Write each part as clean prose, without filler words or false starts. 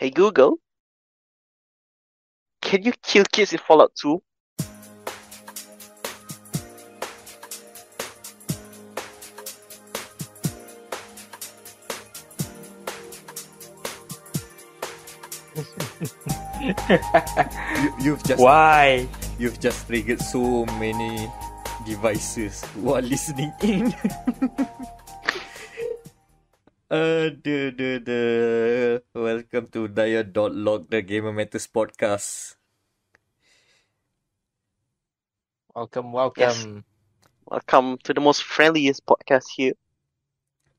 Hey Google, can you kill kids in Fallout 2? You've just triggered so many devices who are listening in. Welcome to Diet.log, the Gamer Matters podcast. Welcome. Yes. Welcome to the most friendliest podcast here.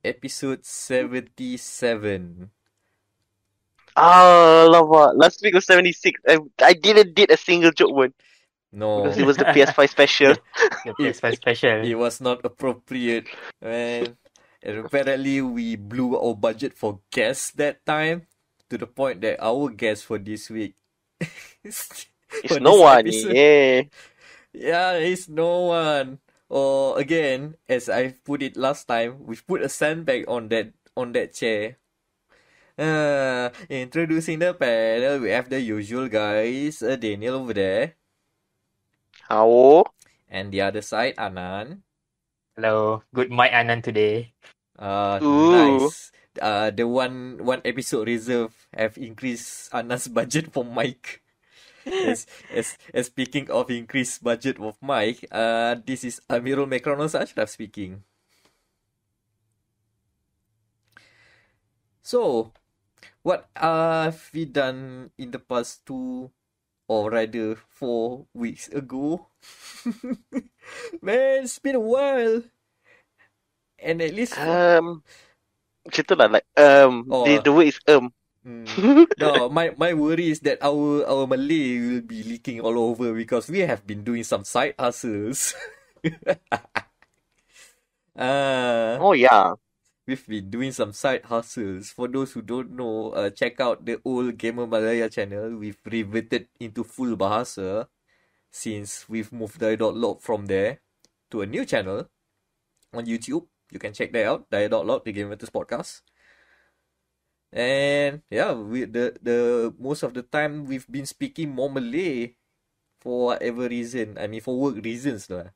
Episode 77. Ah, love. Last week was 76. I didn't did a single joke one. No. Because it was the PS5 special. The PS5 special. It was not appropriate, man. And apparently, we blew our budget for guests that time, to the point that our guest for this week it's no one. Or again, as I put it last time, we've put a sandbag on that chair. Introducing the panel, we have the usual guys, Daniel over there. Hello. And the other side, Anand. Hello, good mic Anand today. Nice. The one episode reserve have increased Anand's budget for mic. As speaking of increased budget of mic, this is Amirul Mekronos Ashraf speaking. So, what have we done in the past 4 weeks ago? Man, it's been a while. And at least the word is No, my worry is that our Malay will be leaking all over because we have been doing some side hustles. We've been doing some side hustles. For those who don't know, check out the old Gamer Malaya channel. We've reverted into full Bahasa since we've moved Diet.log from there to a new channel on YouTube. You can check that out, Diet.log, the Game Matters podcast. And yeah, the most of the time we've been speaking more Malay for whatever reason. I mean, for work reasons lah.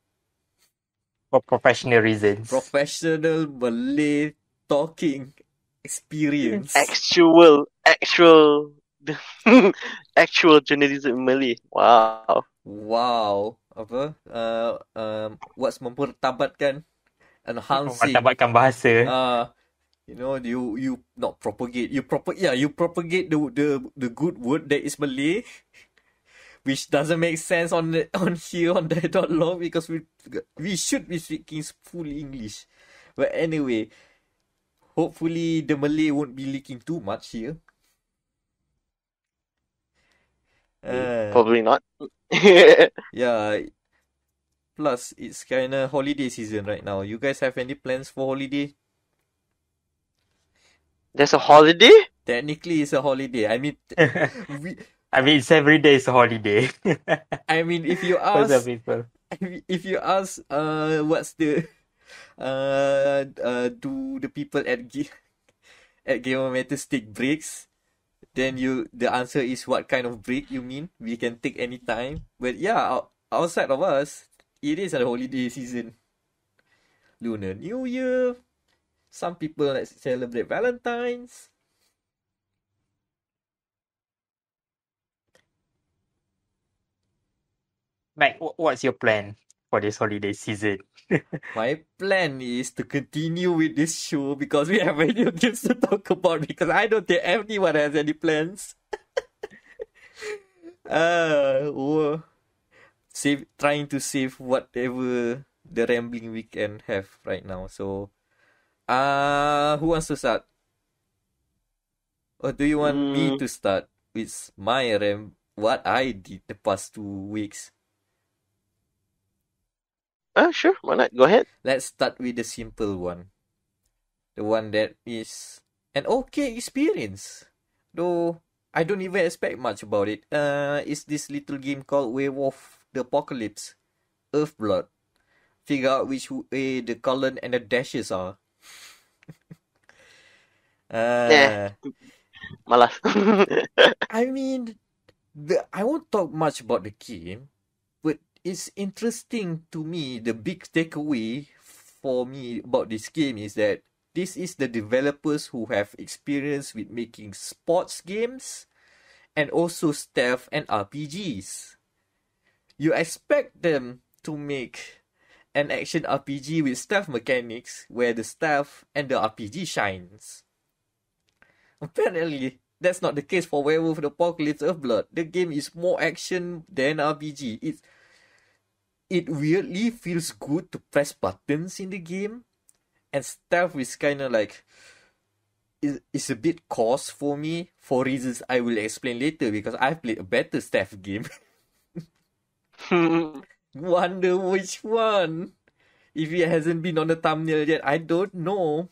For professional reasons. Professional Malay talking experience. Actual journalism in Malay. Wow. Apa? What's mempertabatkan? Enhancing. Mempertabatkan bahasa. You propagate the good word that is Malay. Which doesn't make sense on here on Diet.log because we should be speaking full English. But anyway, hopefully the Malay won't be leaking too much here. Probably not. Yeah. Plus, it's kinda holiday season right now. You guys have any plans for holiday? There's a holiday? Technically, it's a holiday. I mean, it's every day is a holiday. I mean, if you ask, what's the, do the people at Gamer Matters take breaks? Then the answer is what kind of break you mean? We can take any time, but yeah, outside of us, it is a holiday season. Lunar New Year. Some people like to celebrate Valentine's. Mac, what's your plan for this holiday season? My plan is to continue with this show because we have video games to talk about because I don't think anyone has any plans. Trying to save whatever the rambling we can have right now. So, who wants to start? Or do you want me to start with my what I did the past 2 weeks? Sure, why not? Go ahead. Let's start with the simple one. The one that is an okay experience. Though, I don't even expect much about it. It's this little game called Werewolf: The Apocalypse - Earthblood. Figure out which way the colon and the dashes are. malas. I mean, I won't talk much about the game, but it's interesting to me. The big takeaway for me about this game is that this is the developers who have experience with making sports games and also stealth and RPGs. You expect them to make an action RPG with stealth mechanics where the stealth and the RPG shines. Apparently, that's not the case for Werewolf: The Apocalypse Earthblood. The game is more action than RPG. It weirdly feels good to press buttons in the game, and stealth is kind of like, it's a bit coarse for me for reasons I will explain later because I've played a better stealth game. Wonder which one. If it hasn't been on the thumbnail yet, I don't know.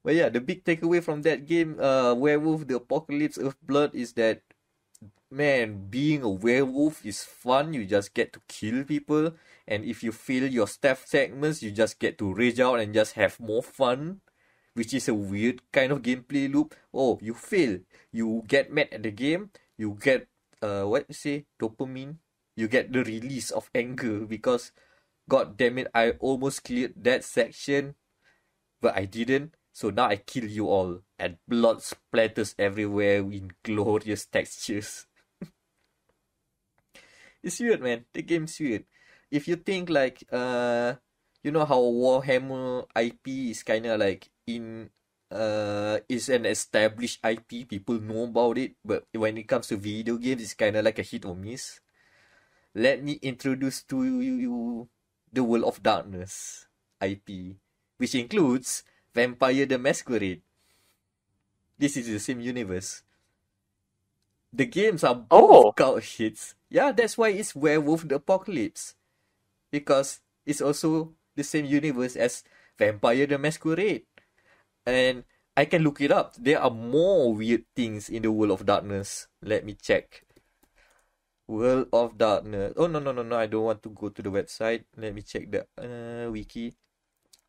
But yeah, the big takeaway from that game, Werewolf: The Apocalypse Earthblood, is that, man, being a werewolf is fun. You just get to kill people, and if you fail your stealth segments, you just get to rage out and just have more fun, which is a weird kind of gameplay loop. Oh, you fail, you get mad at the game, you get dopamine. You get the release of anger because, god damn it, I almost cleared that section, but I didn't. So now I kill you all, and blood splatters everywhere in glorious textures. It's weird, man. The game's weird. If you think like, you know how Warhammer IP is kind of like is an established IP. People know about it, but when it comes to video games, it's kind of like a hit or miss. Let me introduce to you the World of Darkness IP, which includes Vampire the Masquerade. This is the same universe. The games are both cult hits. Yeah, that's why it's Werewolf: The Apocalypse, because it's also the same universe as Vampire the Masquerade. And I can look it up. There are more weird things in the World of Darkness. Let me check. World of Darkness. Oh, no. I don't want to go to the website. Let me check the wiki.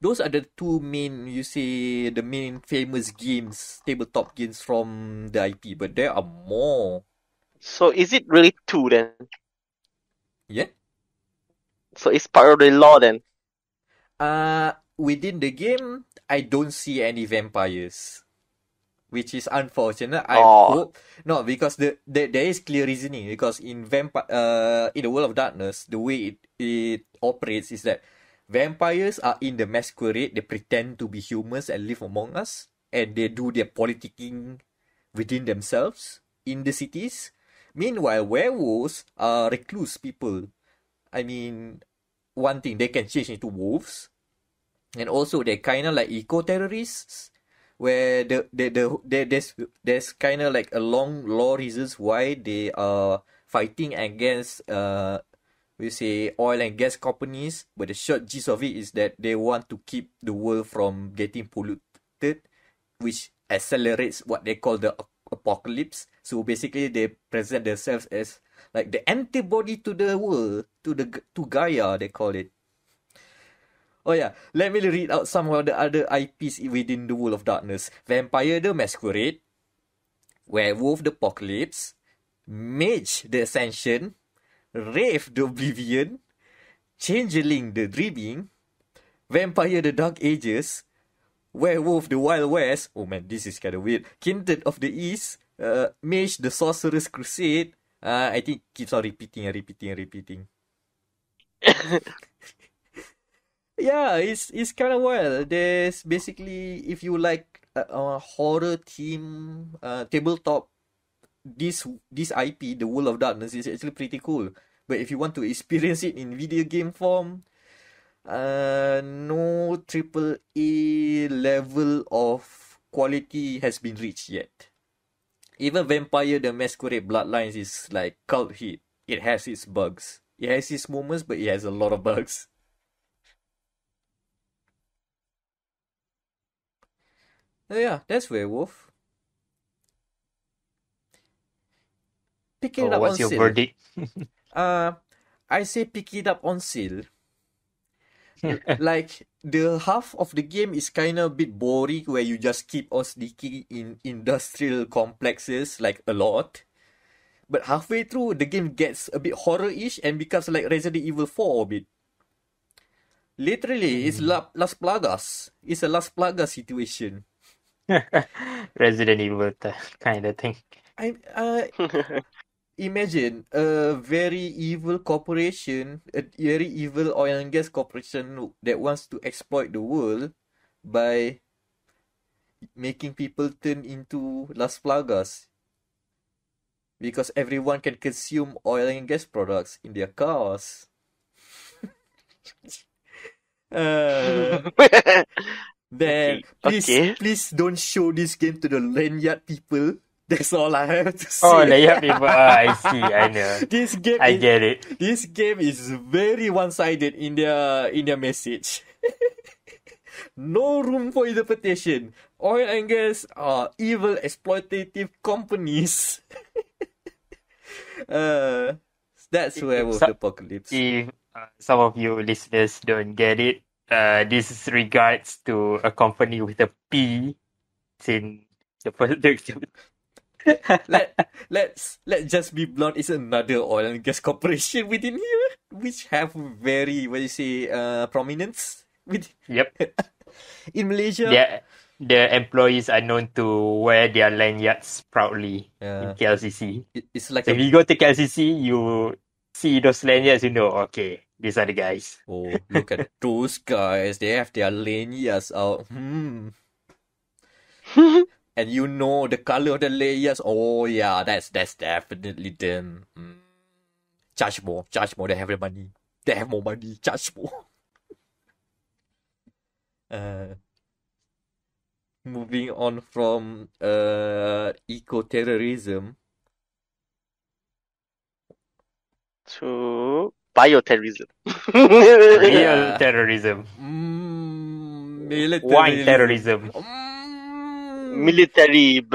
Those are the two main, the main famous games, tabletop games from the IP. But there are more. So is it really two then? Yeah. So it's part of the lore then? Within the game, I don't see any vampires, which is unfortunate. I hope no, because there is clear reasoning, because in the World of Darkness, the way it operates is that vampires are in the masquerade. They pretend to be humans and live among us, and they do their politicking within themselves in the cities. Meanwhile, werewolves are recluse people. I mean, one thing, they can change into wolves, and also they're kind of like eco-terrorists, where there's kind of like a long law reasons why they are fighting against oil and gas companies, but the short gist of it is that they want to keep the world from getting polluted, which accelerates what they call the apocalypse. So basically, they present themselves as like the antibody to the world, to Gaia, they call it. Oh yeah, let me read out some of the other IPs within the World of Darkness. Vampire the Masquerade, Werewolf the Apocalypse, Mage the Ascension, Wraith the Oblivion, Changeling the Dreaming, Vampire the Dark Ages, Werewolf the Wild West, oh man, this is kind of weird, Kindred of the East, Mage the Sorcerer's Crusade, I think keeps on repeating. Yeah, it's kind of wild. There's basically, if you like horror theme tabletop, this IP, the World of Darkness, is actually pretty cool. But if you want to experience it in video game form, no AAA level of quality has been reached yet. Even Vampire the Masquerade Bloodlines is like cult hit. It has its bugs. It has its moments, but it has a lot of bugs. Yeah, that's Werewolf. Picking it up on sale. What's your verdict? I say pick it up on sale. Like the half of the game is kind of a bit boring, where you just keep on sneaking in industrial complexes like a lot. But halfway through, the game gets a bit horror-ish and becomes like Resident Evil 4 a bit. Literally, it's Las Plagas. It's a Las Plagas situation. Resident Evil kind of thing. Imagine a very evil corporation, a very evil oil and gas corporation that wants to exploit the world by making people turn into Las Plagas. Because everyone can consume oil and gas products in their cars. Then please don't show this game to the lanyard people. That's all I have to say. Oh, lanyard people. I see. I know. This game. I get it. This game is very one-sided in their message. No room for interpretation. Oil and gas are evil, exploitative companies. That's Werewolf the Apocalypse. If some of you listeners don't get it, this is regards to a company with a P in the production. Let's just be blunt. It's another oil and gas corporation within here, which have very prominence. In Malaysia, their employees are known to wear their lanyards proudly in KLCC. It's like so if you go to KLCC, you see those lanyards, you know, okay, these are the guys. Oh, look at those guys. They have their lanyards out. And you know the color of the lanyards. Oh, yeah, that's definitely them. Charge more. They have the money. They have more money. Charge more. Moving on from eco-terrorism to bioterrorism. Real terrorism. Wine terrorism. Military.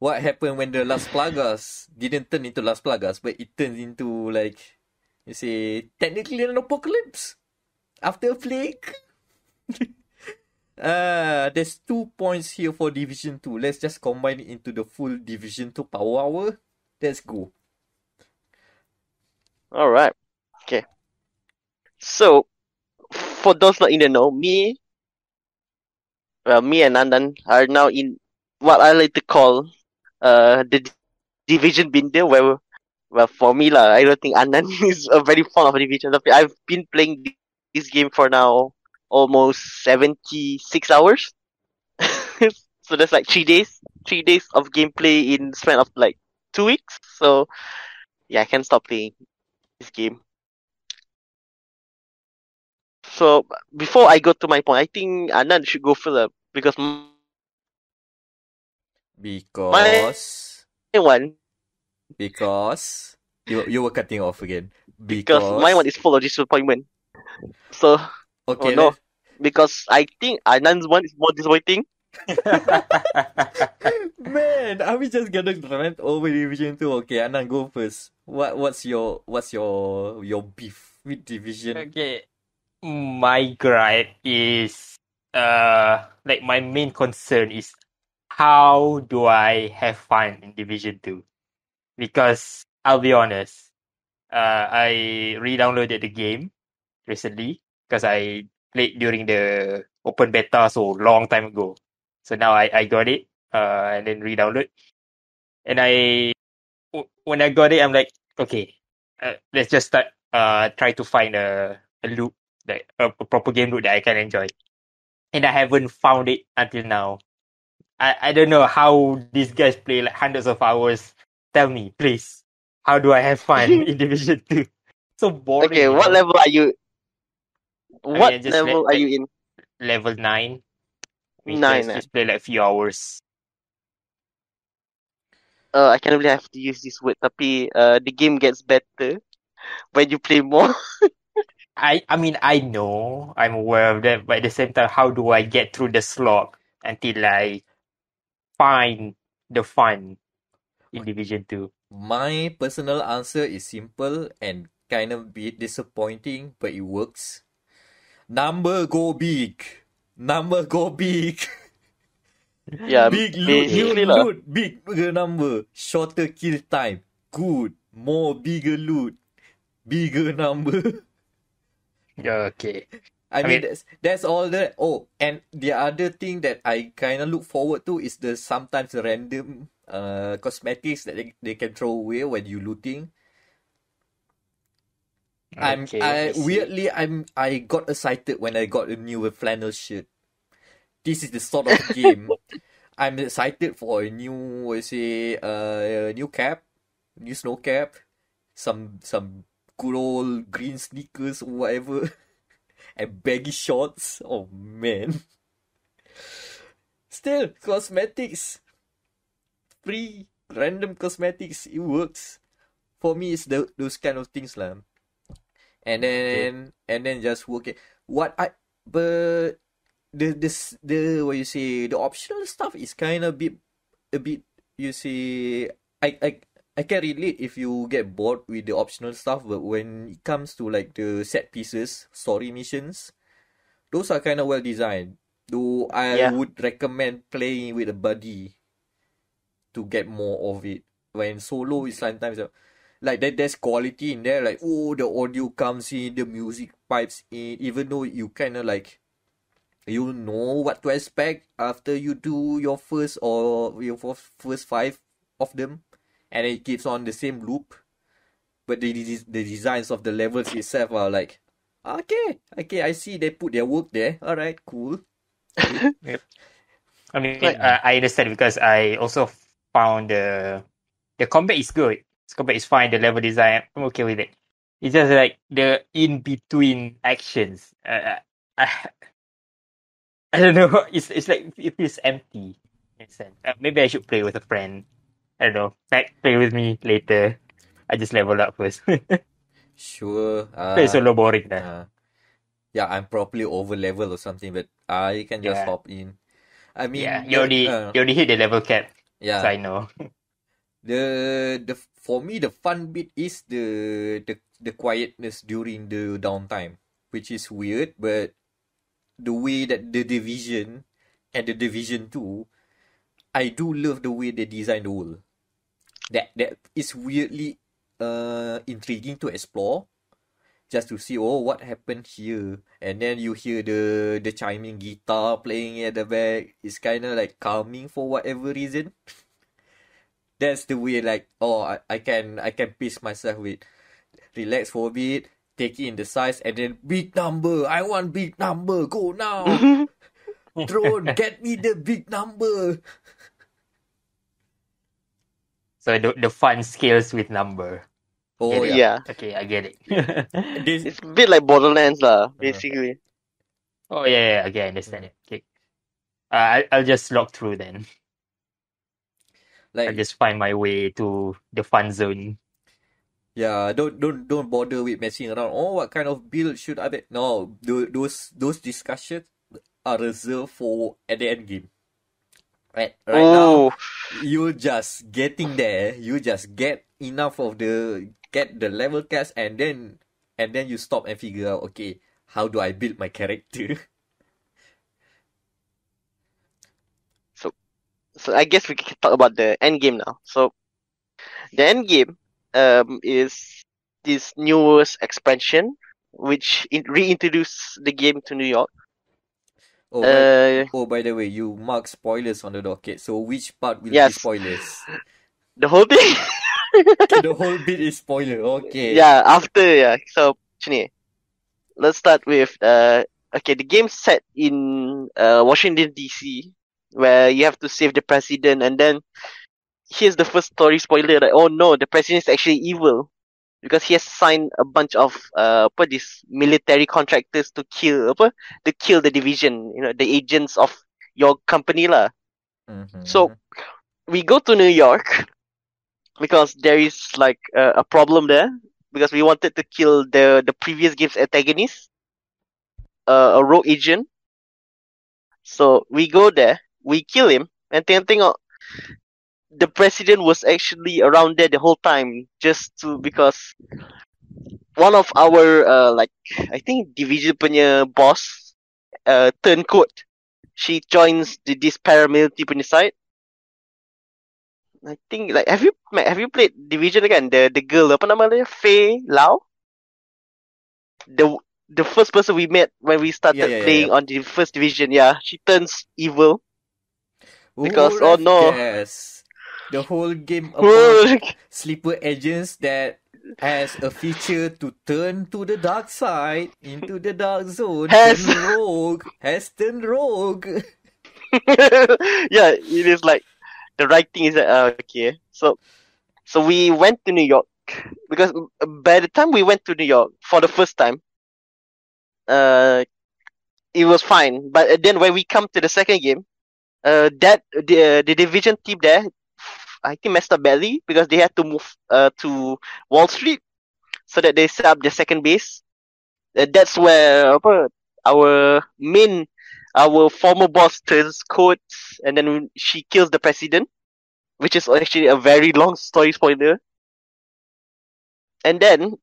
What happened when the Las Plagas didn't turn into Las Plagas, but it turns into, like, you say, technically an apocalypse after a plague? There's 2 points here for Division 2. Let's just combine it into the full Division 2 power hour. Let's go. Alright. Okay. So, for those not in the know, me and Nandan are now in what I like to call the Division Binder, where, well, for me, I don't think Anand is very fond of Division. I've been playing this game for now almost 76 hours. So that's like 3 days. 3 days of gameplay in span of like 2 weeks. So yeah, I can't stop playing this game. So before I go to my point, I think Anand should go further because you were cutting off again. Because my one is full of disappointment. So okay, because I think Anand's one is more disappointing. Man, are we just gonna rant over Division 2? Okay, Anand, go first. What's your beef with Division? Okay, my gripe is my main concern is how do I have fun in Division 2? Because I'll be honest, I re-downloaded the game recently. Because I played during the open beta, so long time ago. So now I got it, and then re-download. And when I got it, I'm like, okay, let's just start. Try to find a loop, like a proper game loop that I can enjoy. And I haven't found it until now. I don't know how these guys play like hundreds of hours. Tell me, please, how do I have fun in Division 2? So boring. Okay, what level are you? What level are you in? Level 9. Just play like a few hours. I can't really have to use this word, tapi the game gets better when you play more. I mean, I know, I'm aware of that, but at the same time, how do I get through the slog until I find the fun in Division 2? My personal answer is simple and kind of bit disappointing, but it works. Number go big. Number go big. Yeah, big loot, loot, big bigger number, shorter kill time. Good, more bigger loot, bigger number. Yeah, okay. I mean that's all that. Oh, and the other thing that I kind of look forward to is the sometimes random cosmetics that they can throw away when you looting. Okay, I got excited when I got a new flannel shirt. This is the sort of game I'm excited for. A new, a new cap, new snow cap, some good old green sneakers or whatever. And baggy shorts. Oh man. Still, cosmetics. Free random cosmetics. It works. For me, it's those kind of things lah. And then just work it. The optional stuff is kind of a bit. I can relate if you get bored with the optional stuff, but when it comes to like the set pieces, story missions, those are kind of well designed. Though I would recommend playing with a buddy to get more of it. When solo is sometimes like that, there's quality in there. Like, oh, the audio comes in, the music pipes in, even though you kind of like, you know what to expect after you do your first 5 of them. And it keeps on the same loop, but the designs of the levels itself are like, okay, I see they put their work there. All right, cool. Yep. I mean, I understand because I also found the combat is good. The combat is fine. The level design, I'm okay with it. It's just like the in between actions. I don't know. It's like it feels empty. Maybe I should play with a friend. I don't know. Play with me later. I just level up first. Sure. It's so boring now. Yeah, I'm probably over level or something, but I can just hop in. I mean, you already hit the level cap. Yeah, so I know. For me, the fun bit is the quietness during the downtime, which is weird, but the way that the Division and the Division 2, I do love the way they design the world. That is weirdly intriguing to explore, just to see what happened here, and then you hear the chiming guitar playing at the back. It's kind of like calming for whatever reason. That's the way, like, I can pace myself with, relax for a bit, take in the size, and then big number. I want big number. Go now. Drone, get me the big number. So the fun scales with number. Oh yeah. Okay, I get it. It's a bit like Borderlands basically. Oh yeah, okay, I understand it. Okay. I'll just log through then. Like, I'll just find my way to the fun zone. Yeah, don't bother with messing around. Oh, what kind of build should I be? No, those discussions are reserved for at the end game. Right now, you just getting there. You just get enough of the level cast, and then you stop and figure out, okay, how do I build my character? So I guess we can talk about the end game now. So the end game is this newest expansion, which reintroduced the game to New York. By the way, you mark spoilers on the docket. So which part will be spoilers? The whole thing. The whole bit is spoiler. Okay. Yeah. So, let's start with the game's set in Washington DC, where you have to save the president, and then here's the first story spoiler. Like, oh no, the president is actually evil because he has signed a bunch of these military contractors to kill the division, the agents of your company lah. Mm-hmm. So we go to New York because there is like a problem there, because we wanted to kill the previous game's antagonist, a rogue agent. So we go there, we kill him, and tengok the president was actually around there the whole time, just because one of our like I think division punya boss turncoat, she joins this paramilitary punya side. I think like have you played Division again? The girl apa nama dia? Faye Lau. The first person we met when we started playing on the first Division, she turns evil. Ooh, because oh no, yes, the whole game about sleeper agents that has a feature to turn to the dark side, into the dark zone, has turned rogue. Yeah, it is like. The right thing is that okay, so we went to New York because by the time we went to New York for the first time, it was fine. But then when we come to the second game, that the Division team there, I think messed up badly because they had to move to Wall Street so that they set up the second base. That's where our former boss turns coat, and then she kills the president, which is actually a very long story spoiler. And then,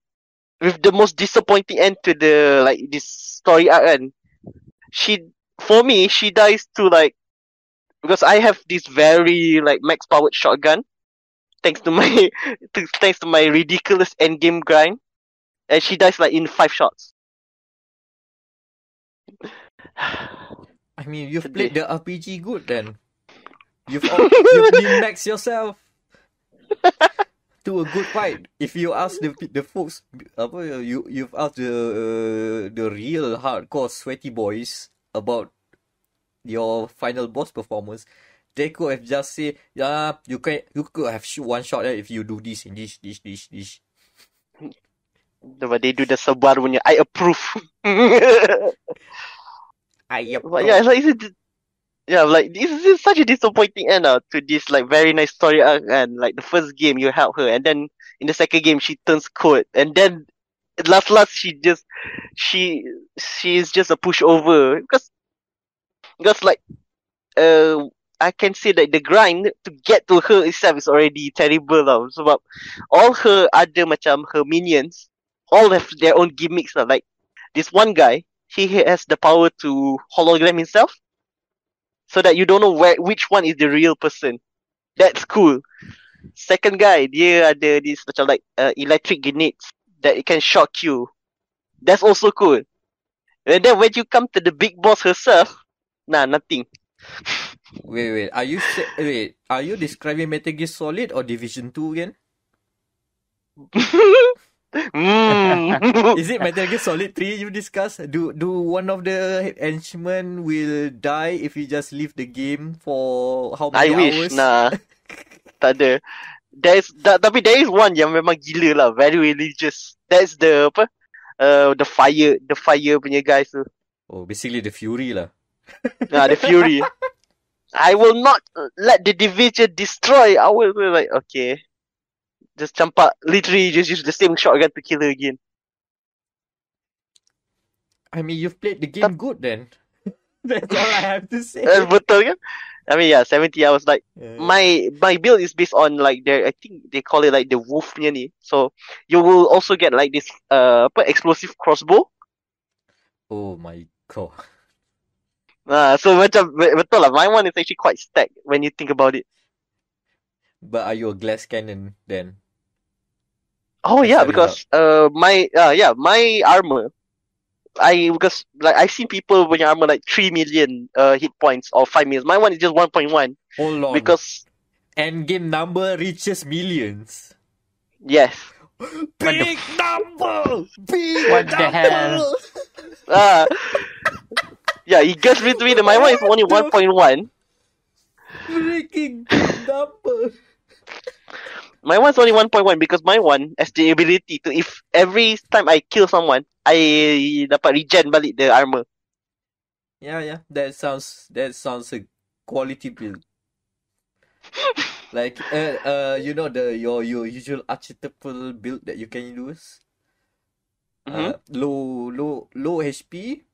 with the most disappointing end to the this story arc, she dies to because I have this very max powered shotgun, thanks to my ridiculous endgame grind, and she dies in 5 shots. I mean, you've played the RPG good then. You've min-maxed yourself to a good fight. If you ask the folks, you've asked the real hardcore sweaty boys about your final boss performance, they could have just said, you could have one shot if you do this and this. No, but they do the sabar punya. I approve. It's such a disappointing end to this very nice story arc, and the first game you help her, and then in the second game she turns cold, and then last she is just a pushover because I can say that the grind to get to her itself is already terrible lah. So all her other macam her minions all have their own gimmicks lah. Like this one guy, he has the power to hologram himself, so that you don't know which one is the real person. That's cool. Second guy, dia ada this macam electric grenades that it can shock you. That's also cool. And then when you come to the big boss herself, nothing. Wait. Are you describing Metal Gear Solid or Division 2 again? Is it Metal Gear Solid 3 you discussed? Do one of the henchmen will die if you just leave the game for how many hours? I wish, nah. Tak ada. Tapi there is one yang memang gila lah, very religious. That's the fire punya guys tu. Oh, basically the Fury lah. The Fury. I will not let the Division destroy. I will be okay. Just campak, literally just use the same shotgun to kill her again. I mean, you've played the game good then. That's all I have to say. Betul kan? I mean, 70 hours my build is based on I think they call it the wolf punya ni. So, you will also get this explosive crossbow. Oh my god. So macam betul lah, my one is actually quite stacked when you think about it. But are you a glass cannon then? Oh yeah, because my armor, because I've seen people with armor 3 million hit points or 5 million. My one is just 1.1. Hold on, because end game number reaches millions. Yes, big number. Big what number? The hell? It gets between my one is only 1.1. Freaking number. My one's only 1.1 because my one has the ability to, if every time I kill someone, I dapat regen balik the armor. Yeah. That sounds a quality build. Your usual archetypal build that you can use. Low HP,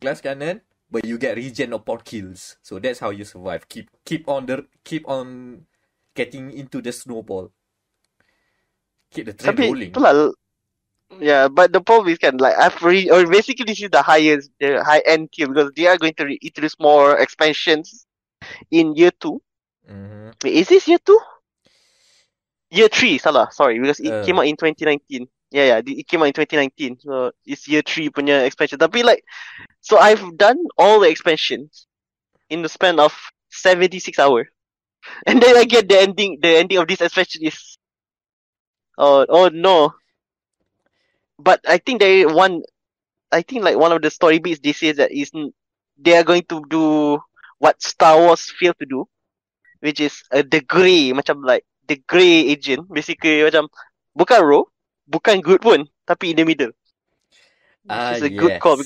glass cannon, but you get regen upon kills, so that's how you survive. Keep on getting into the snowball. Keep the train rolling. Itulah, Yeah, but the problem is kind of like basically this is the highest, the high end tier, because they are going to introduce more expansions in year 2. Mm-hmm. Wait, is this year 2? Year 3, salah. Sorry, because it came out in 2019. Yeah, it came out in 2019. So it's year 3 punya expansion. Tapi like, so I've done all the expansions in the span of 76 hours. And then I get the ending. The ending of this expansion is, oh no. But I think one of the story beats, they say that they are going to do what Star Wars failed to do, which is the grey, macam like the grey agent, basically macam bukan rogue, bukan good pun, tapi in the middle. It's a good call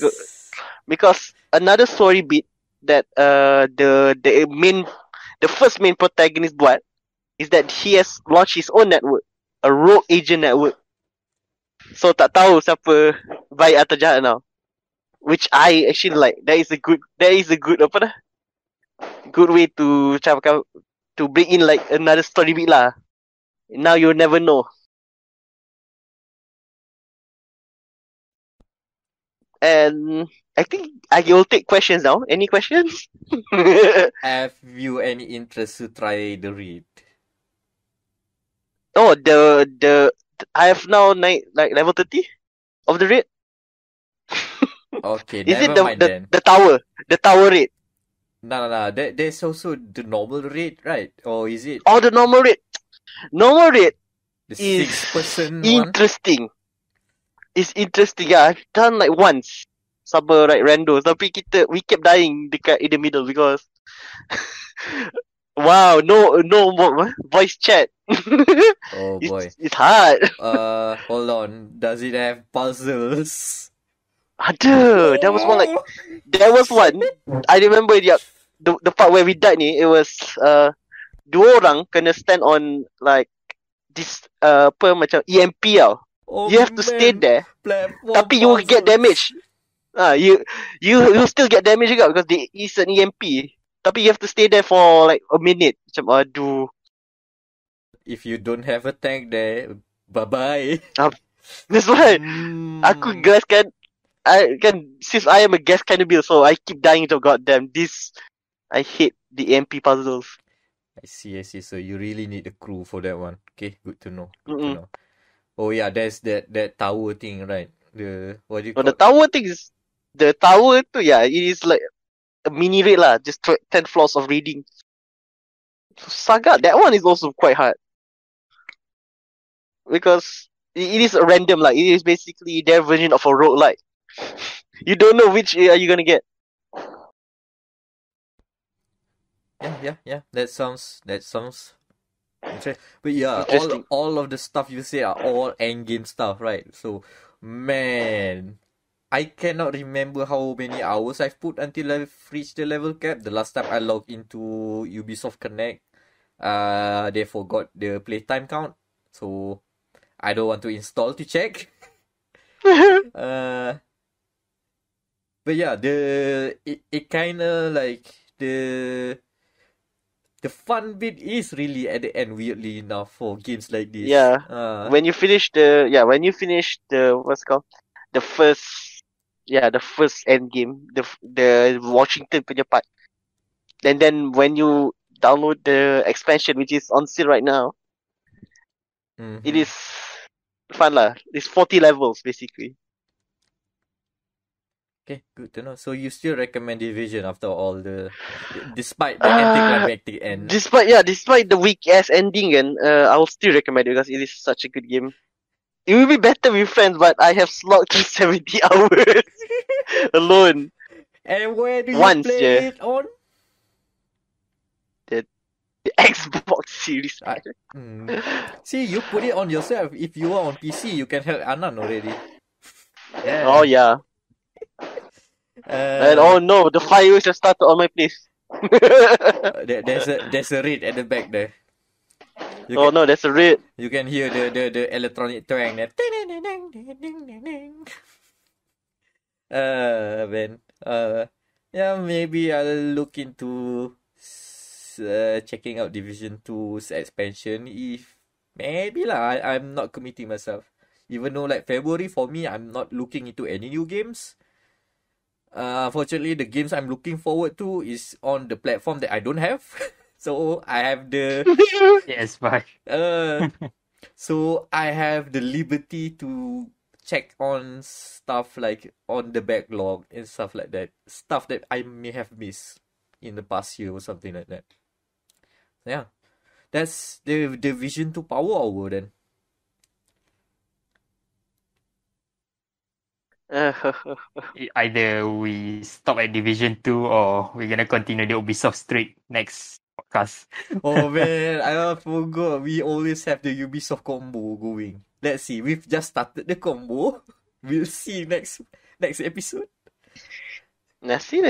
because another story beat that the first main protagonist buat is that he has launched his own network, a rogue agent network. So tak tahu siapa baik atau jahat now. Which I actually like. That is a good good way to bring in like another story beat lah. Now you'll never know. And I think I will take questions now. Any questions? Have you any interest to try the read? Oh, I have now level 30 of the raid. Okay, is never it the, mind the, then. The tower raid? No. There's also the normal raid, right? Or is it? Oh, the normal raid. Normal raid. The is 6-person interesting. One? It's interesting. Yeah, I've done like once. Sabar right randos. Tapi we kept dying in the middle because. Wow, no more voice chat. Oh boy, it's hard. Hold on. Does it have puzzles? Aduh, there was one. I remember the part where we died. It was dua orang kena stand on like this macam EMP tau. Oh, you have to stay there. Tapi you will get damage. You still get damage juga because there is an EMP. Tapi you have to stay there for like a minute. Macam aduh. If you don't have a tank there, bye-bye. That's why. Aku gas kan. Since I am a gas kind of build, so I keep dying to goddamn this. I hate the EMP puzzles. I see. So you really need a crew for that one. Okay, good to know. Good to know. Oh yeah, there's that tower thing, right? The tower thing is... The tower too, yeah. It is like... A mini raid lah, just 10 floors of reading. Saga, that one is also quite hard because it is random like. It is basically their version of a roguelike. You don't know which are you gonna get. Yeah. That sounds. But yeah, all of the stuff you say are all end game stuff, right? So, man. I cannot remember how many hours I've put until I've reached the level cap. The last time I logged into Ubisoft Connect, they forgot the playtime count. So, I don't want to install to check. But yeah, it kind of like the fun bit is really at the end, weirdly enough, for games like this. Yeah, when you finish the what's it called? The first end game, the Washington punya part, and then when you download the expansion, which is on sale right now, It is fun lah. It's 40 levels basically. Okay, good to know. So you still recommend Division after all despite the anticlimactic end. Despite the weak ass ending, and I will still recommend it because it is such a good game. It will be better with friends, but I have slogged through 70 hours alone. And where do you play it on? The Xbox Series. See, you put it on yourself. If you are on PC, you can help Anand already. Yeah. Oh, yeah. And oh no, the fireworks have started on my place. There's a raid at the back there. That's a raid. You can hear the electronic twang there. Maybe I'll look into checking out Division 2's expansion. If maybe lah, I'm not committing myself. Even though like February for me, I'm not looking into any new games. Fortunately, the games I'm looking forward to is on the platform that I don't have. So I have the PS5. So I have the liberty to check on stuff like on the backlog and stuff like that. Stuff that I may have missed in the past year or something like that. Yeah. That's the Division 2 Power Hour then. Either we stop at Division 2 or we're gonna continue the Ubisoft streak next podcast. Oh man, I forgot. We always have the Ubisoft combo going. Let's see. We've just started the combo. We'll see next episode. Let's see.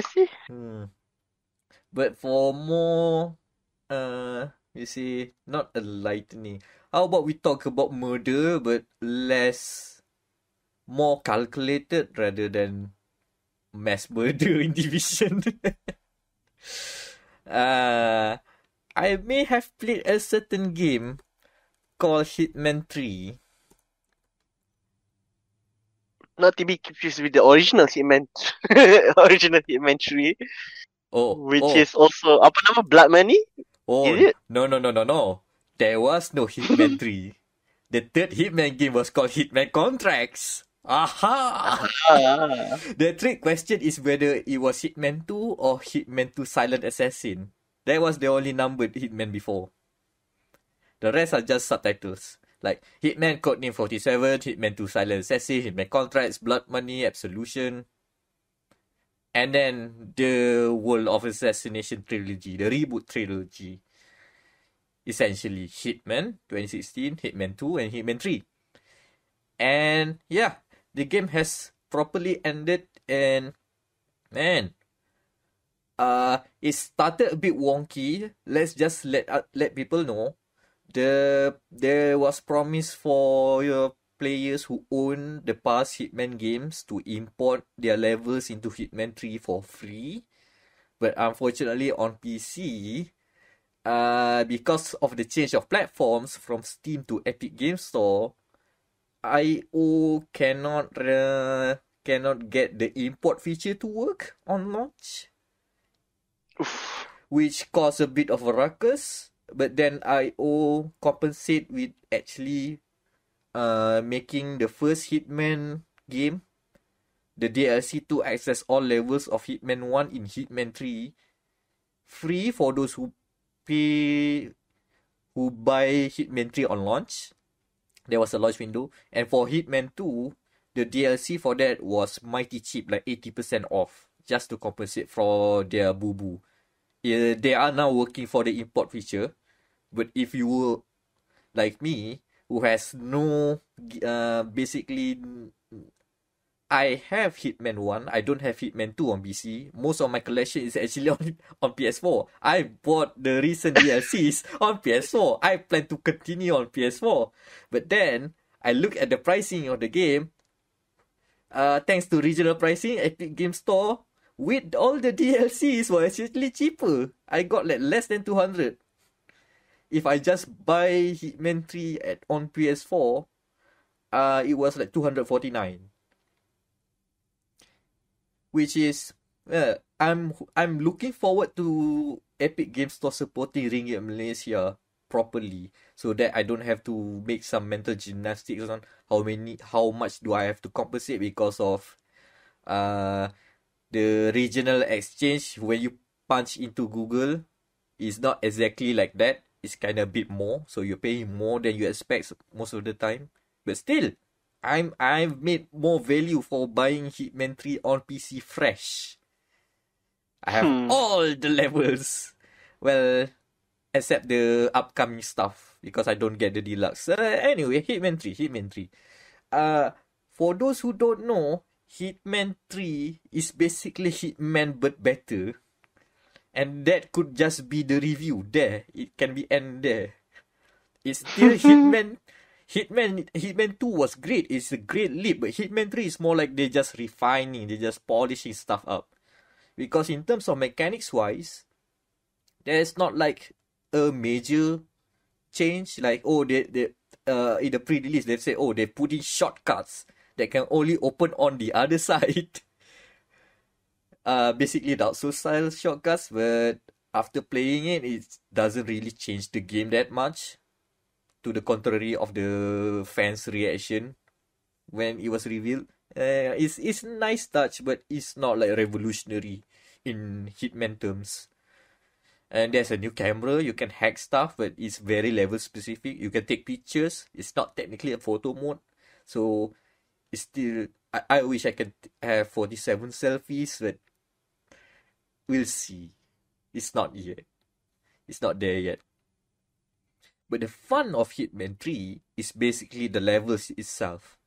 But for more, you see, not a lightning. How about we talk about murder, but less, more calculated rather than mass murder in Division. I may have played a certain game called Hitman 3. Not to be confused with the original Hitman, original Hitman 3. Oh, is also apa nama Blood Money? Oh, no. There was no Hitman 3. The third Hitman game was called Hitman Contracts. Aha! The trick question is whether it was Hitman 2 or Hitman 2 Silent Assassin. That was the only numbered Hitman before. The rest are just subtitles. Like Hitman Codename 47, Hitman 2 Silent Assassin, Hitman Contracts, Blood Money, Absolution. And then the World of Assassination Trilogy, the reboot trilogy. Essentially, Hitman 2016, Hitman 2, and Hitman 3. And yeah, the game has properly ended and man, it started a bit wonky. Let's just let people know. There was promise for your players who own the past Hitman games to import their levels into Hitman 3 for free. But unfortunately on PC, because of the change of platforms from Steam to Epic Games Store, IO cannot get the import feature to work on launch. Oof. Which caused a bit of a ruckus, but then IO compensate with actually making the first Hitman game, the DLC, to access all levels of Hitman 1 in Hitman 3 free for those who buy Hitman 3 on launch. There was a launch window, and for Hitman 2, the DLC for that was mighty cheap, like 80% off, just to compensate for their boo-boo. They are now working for the import feature, but if you were like me, who has no, basically, I have Hitman 1, I don't have Hitman 2 on PC. Most of my collection is actually on PS4. I bought the recent DLCs on PS4. I plan to continue on PS4. But then, I look at the pricing of the game. Thanks to regional pricing, Epic Games Store, with all the DLCs were actually cheaper. I got like less than 200. If I just buy Hitman 3 on PS4, it was like 249, which is I'm looking forward to Epic Games Store supporting Ringgit Malaysia properly, so that I don't have to make some mental gymnastics on how much do I have to compensate because of the regional exchange. When you punch into Google, it's not exactly like that. It's kind of a bit more, so you're paying more than you expect most of the time. But still, I've made more value for buying Hitman 3 on PC fresh. I have all the levels. Well, except the upcoming stuff, because I don't get the deluxe. Anyway, Hitman 3. For those who don't know, Hitman 3 is basically Hitman but better. And that could just be the review there. It can be end there. It's still Hitman. Hitman 2 was great. It's a great leap. But Hitman 3 is more like they're just refining. They're just polishing stuff up. Because in terms of mechanics-wise, there's not like a major change. Like, oh, in the pre-release, they've said, oh, they put in shortcuts that can only open on the other side. Basically, Dark Souls style shortcuts, but after playing it, it doesn't really change the game that much. To the contrary of the fans' reaction when it was revealed. It's a nice touch, but it's not like revolutionary in Hitman terms. And there's a new camera, you can hack stuff, but it's very level specific. You can take pictures, it's not technically a photo mode. So, it's still... I wish I could have 47 selfies, but we'll see. It's not yet. It's not there yet. But the fun of Hitman 3 is basically the levels itself.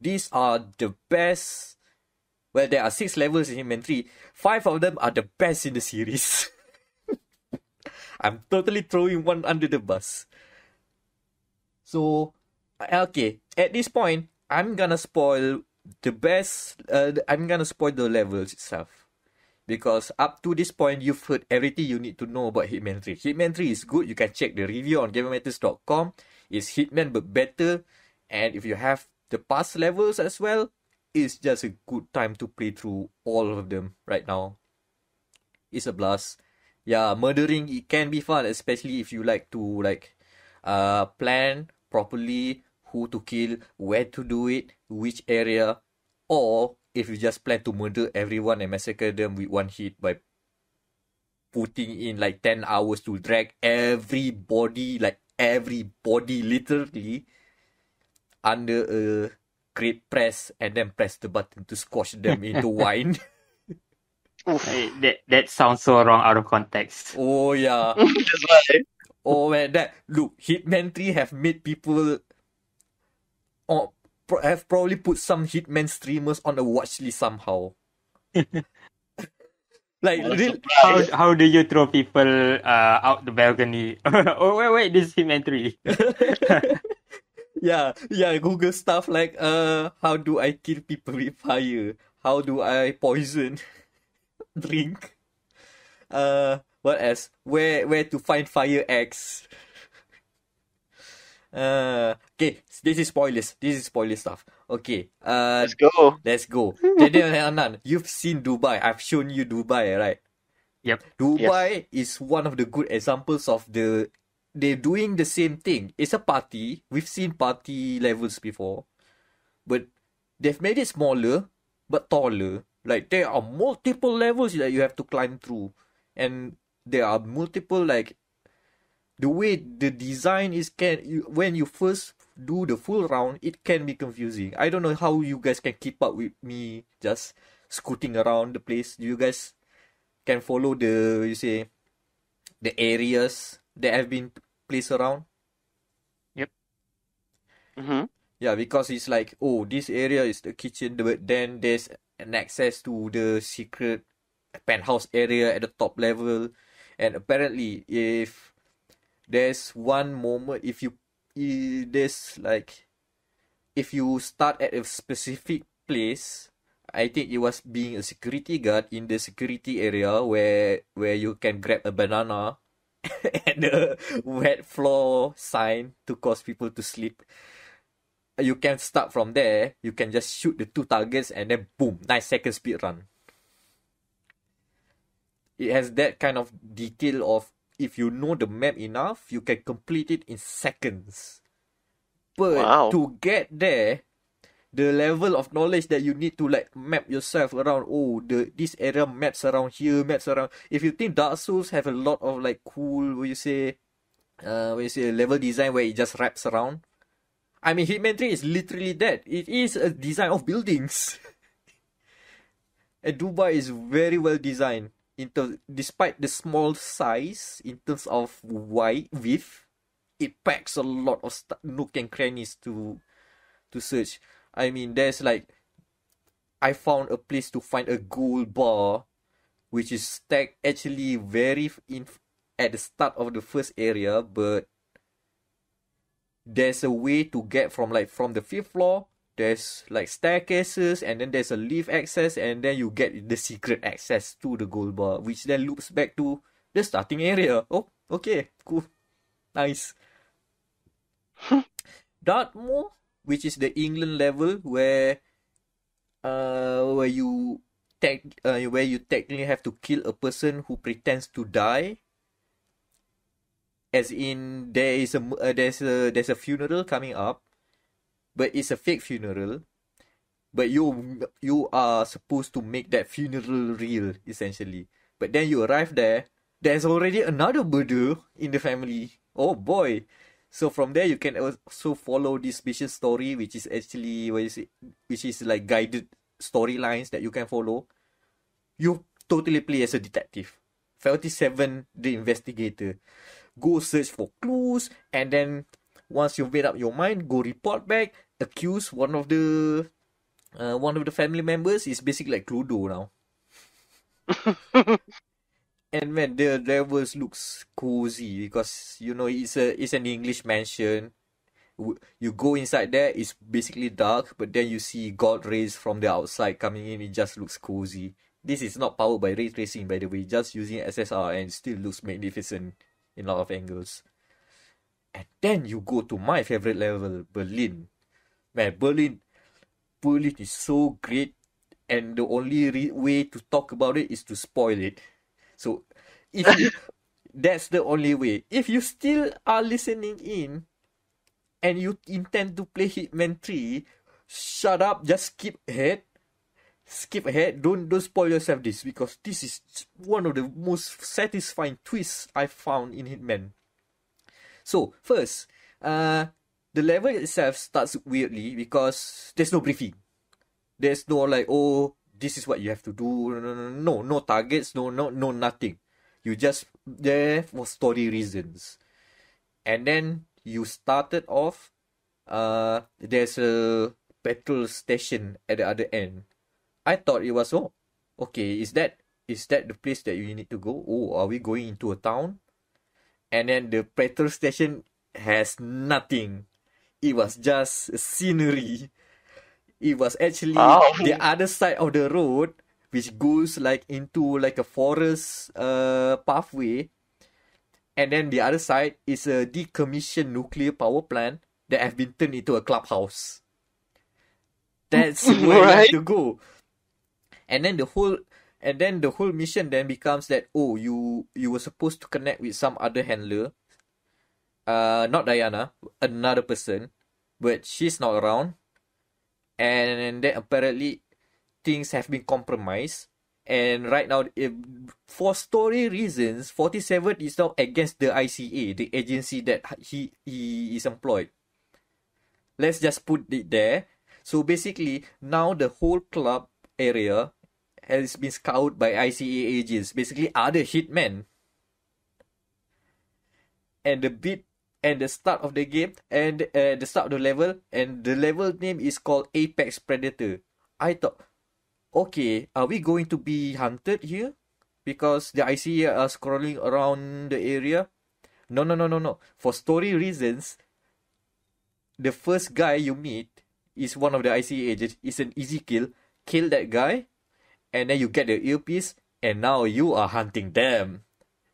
These are the best... Well, there are 6 levels in Hitman 3. 5 of them are the best in the series. I'm totally throwing one under the bus. So, okay. At this point, I'm gonna spoil... the best, I'm gonna spoil the levels itself, because up to this point you've heard everything you need to know about Hitman 3. Hitman 3 is good. You can check the review on GameMatters.com. It's Hitman but better, and if you have the past levels as well, it's just a good time to play through all of them right now. It's a blast. Yeah, murdering, it can be fun, especially if you like to plan properly who to kill, where to do it, which area, or if you just plan to murder everyone and massacre them with one hit by putting in like 10 hours to drag everybody, literally under a crate press and then press the button to squash them into wine. That sounds so wrong out of context. Oh yeah. That's right. Oh man, look, Hitman 3 have made people... or have probably put some Hitman streamers on a watch list somehow. How do you throw people out the balcony? Oh wait, this is Hitman 3. yeah, Google stuff like how do I kill people with fire? How do I poison? Drink? What else? Where to find fire axe? Okay, this is spoiler stuff. Okay, let's go. Daniel and Anand, you've seen Dubai. I've shown you Dubai, right? Yep. Dubai is one of the good examples of they're doing the same thing. It's a party. We've seen party levels before, but they've made it smaller but taller. Like, there are multiple levels that you have to climb through, and there are multiple the way the design is, when you first do the full round, it can be confusing. I don't know how you guys can keep up with me just scooting around the place. You guys can follow the areas that have been placed around. Yep. Mm-hmm. Yeah, because it's like, oh, this area is the kitchen, but then there's an access to the secret penthouse area at the top level, and apparently if there's one moment, if you start at a specific place, I think it was being a security guard in the security area where you can grab a banana and a wet floor sign to cause people to sleep. You can start from there. You can just shoot the 2 targets and then boom, 9-second speed run. It has that kind of detail of, if you know the map enough, you can complete it in seconds. But to get there, the level of knowledge that you need to map yourself around, this area maps around here, maps around. If you think Dark Souls have a lot of cool, level design where it just wraps around. I mean, Hitman 3 is literally that. It is a design of buildings. And Dubai is very well designed. Despite the small size, in terms of width, it packs a lot of nook and crannies to search. I mean, there's I found a place to find a gold bar, which is stacked actually at the start of the first area, but there's a way to get from the 5th floor. There's staircases, and then there's a lift access, and then you get the secret access to the gold bar, which then loops back to the starting area. Oh, okay, cool, nice. Dartmoor, which is the England level where you technically have to kill a person who pretends to die. As in, there's a funeral coming up, but it's a fake funeral. But you are supposed to make that funeral real, essentially. But then you arrive there, there's already another murder in the family. Oh boy! So from there you can also follow this mission story, which is actually like guided storylines that you can follow. You totally play as a detective, 47 the investigator. Go search for clues, and then once you've made up your mind, go report back, accuse one of the family members. Is basically like Cluedo now. And man, the levels looks cozy because, you know, it's an English mansion. You go inside there, it's basically dark, but then you see God rays from the outside coming in. It just looks cozy. This is not powered by ray tracing, by the way, just using SSR, and still looks magnificent in a lot of angles. And then you go to my favorite level, Berlin. Man, Berlin is so great, and the only way to talk about it is to spoil it. So, if you, that's the only way. If you still are listening in, and you intend to play Hitman 3, shut up, just skip ahead. Skip ahead, don't spoil yourself this, because this is one of the most satisfying twists I've found in Hitman. So, first, the level itself starts weirdly because there's no briefing. There's no like, oh, this is what you have to do. No targets, no nothing. You just there for story reasons. And then you started off, there's a petrol station at the other end. I thought it was, oh, okay, is that the place that you need to go? Oh, are we going into a town? And then the petrol station has nothing. It was just scenery. It was actually the other side of the road, which goes like into like a forest pathway. And then the other side is a decommissioned nuclear power plant that have been turned into a clubhouse. That's where you have to go. And then the whole mission then becomes that, oh, you were supposed to connect with some other handler, not Diana, another person, but she's not around, and then apparently things have been compromised, and right now, for story reasons, 47 is now against the ICA, the agency that he is employed. Let's just put it there. So basically, now the whole club area has been scoured by ICA agents, basically other hitmen. And the start of the game, and the start of the level, and the level name is called Apex Predator. I thought, okay, are we going to be hunted here? Because the ICA are scrolling around the area. No. For story reasons, the first guy you meet is one of the ICA agents. It's an easy kill. Kill that guy, and then you get the earpiece, and now you are hunting them.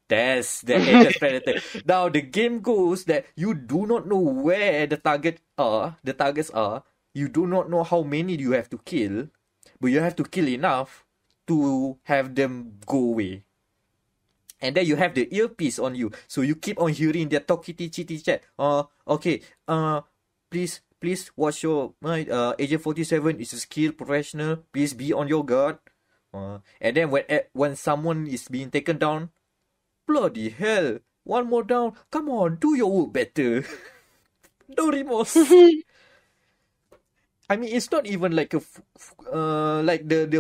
That's the Apex Predator. Now the game goes that you do not know where the targets are. You do not know how many you have to kill, but you have to kill enough to have them go away. And then you have the earpiece on you, so you keep on hearing their talky-chitty-chat. Okay. Please watch your Agent 47 is a skilled professional. Please be on your guard. And then when someone is being taken down, bloody hell, one more down. Come on, do your work better. No remorse. I mean, it's not even like the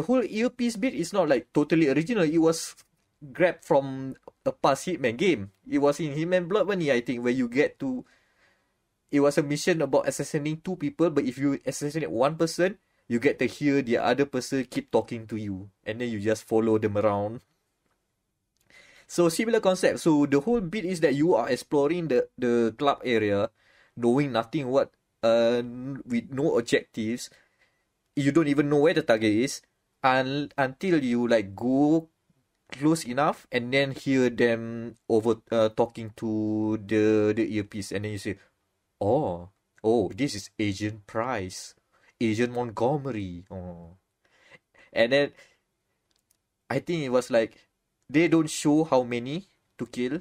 whole earpiece bit is not like totally original. It was grabbed from a past Hitman game. It was in Hitman Blood Money, I think, where you get to. It was a mission about assassinating two people, but if you assassinate one person, you get to hear the other person keep talking to you, and then you just follow them around. So similar concept. So the whole bit is that you are exploring the club area, knowing nothing with no objectives. You don't even know where the target is, until you like go close enough and then hear them over talking to the earpiece, and then you say, Oh, oh, this is Agent Price, Agent Montgomery. Oh. And then I think it was like they don't show how many to kill,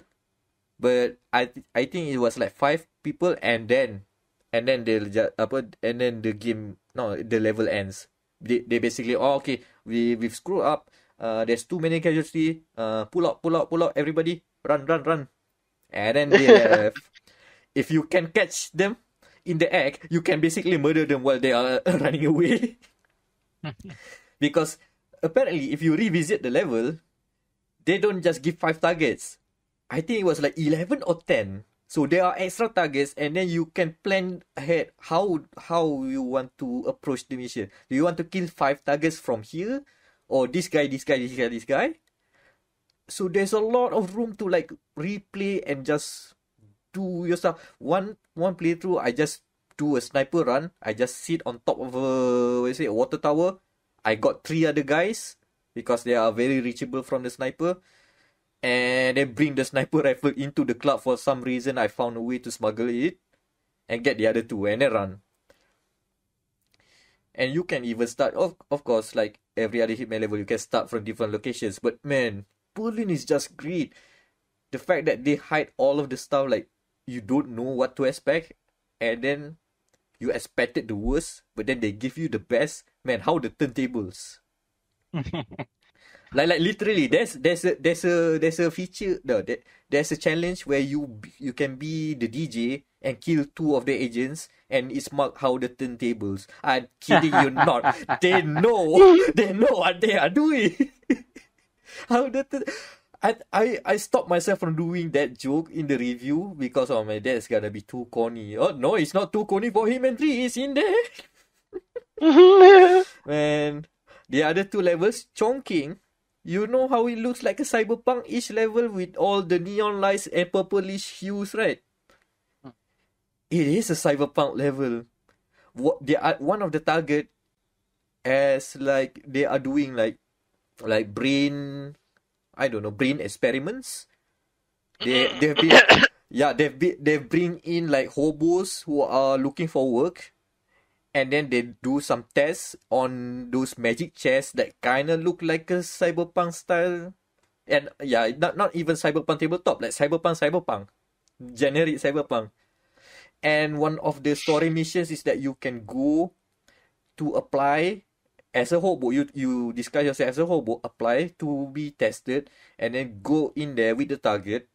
but I think it was like 5 people, and then they'll just and then the game, no, the level ends. They basically, oh okay, we've screwed up. There's too many casualty. Pull out, everybody. Run. And then they have, if you can catch them in the act, you can basically murder them while they are running away. Because apparently, if you revisit the level, they don't just give 5 targets. I think it was like 11 or 10. So there are extra targets, and then you can plan ahead how you want to approach the mission. Do you want to kill 5 targets from here? Or this guy. So there's a lot of room to like replay and just do your stuff. One playthrough, I just do a sniper run. I just sit on top of a water tower. I got 3 other guys because they are very reachable from the sniper. And then bring the sniper rifle into the club. For some reason, I found a way to smuggle it and get the other 2 and then run. And you can even start, of course, like every other Hitman level, you can start from different locations. But man, Berlin is just great. The fact that they hide all of the stuff, like you don't know what to expect, and then you expected the worst, but then they give you the best. Man, how the turntables! like literally, there's a feature, there's a challenge where you can be the DJ and kill 2 of the agents, and it's marked how the turntables. I'm kidding you not. They know what they are doing. I stopped myself from doing that joke in the review because, oh my, that's gonna be too corny. Oh no, it's not too corny for him, and 3 is in there. Man, the other 2 levels, Chongqing. You know how it looks like a cyberpunk-ish level with all the neon lights and purplish hues, right? It is a cyberpunk level. What they are, one of the target as like they are doing like brain, I don't know, brain experiments. They bring in like hobos who are looking for work, and then they do some tests on those magic chairs that kind of look like a cyberpunk style, and yeah, not even cyberpunk tabletop, like cyberpunk, generic cyberpunk. And one of the story missions is that you can go to apply as a hobo. You disguise yourself as a hobo, apply to be tested, and then go in there with the target,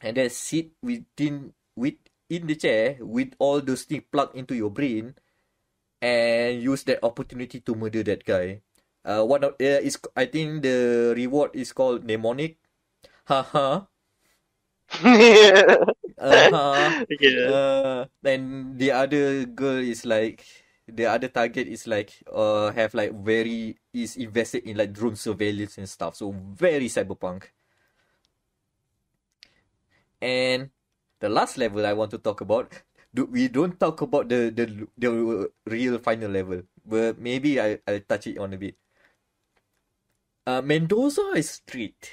and then sit within the chair with all those things plugged into your brain, and use that opportunity to murder that guy. I think the reward is called mnemonic. Haha. Then the other girl is like, the other target is like, have like very, is invested in like drone surveillance and stuff. So very cyberpunk. And the last level I want to talk about, we don't talk about the real final level, but maybe I'll touch it on a bit. Mendoza is street.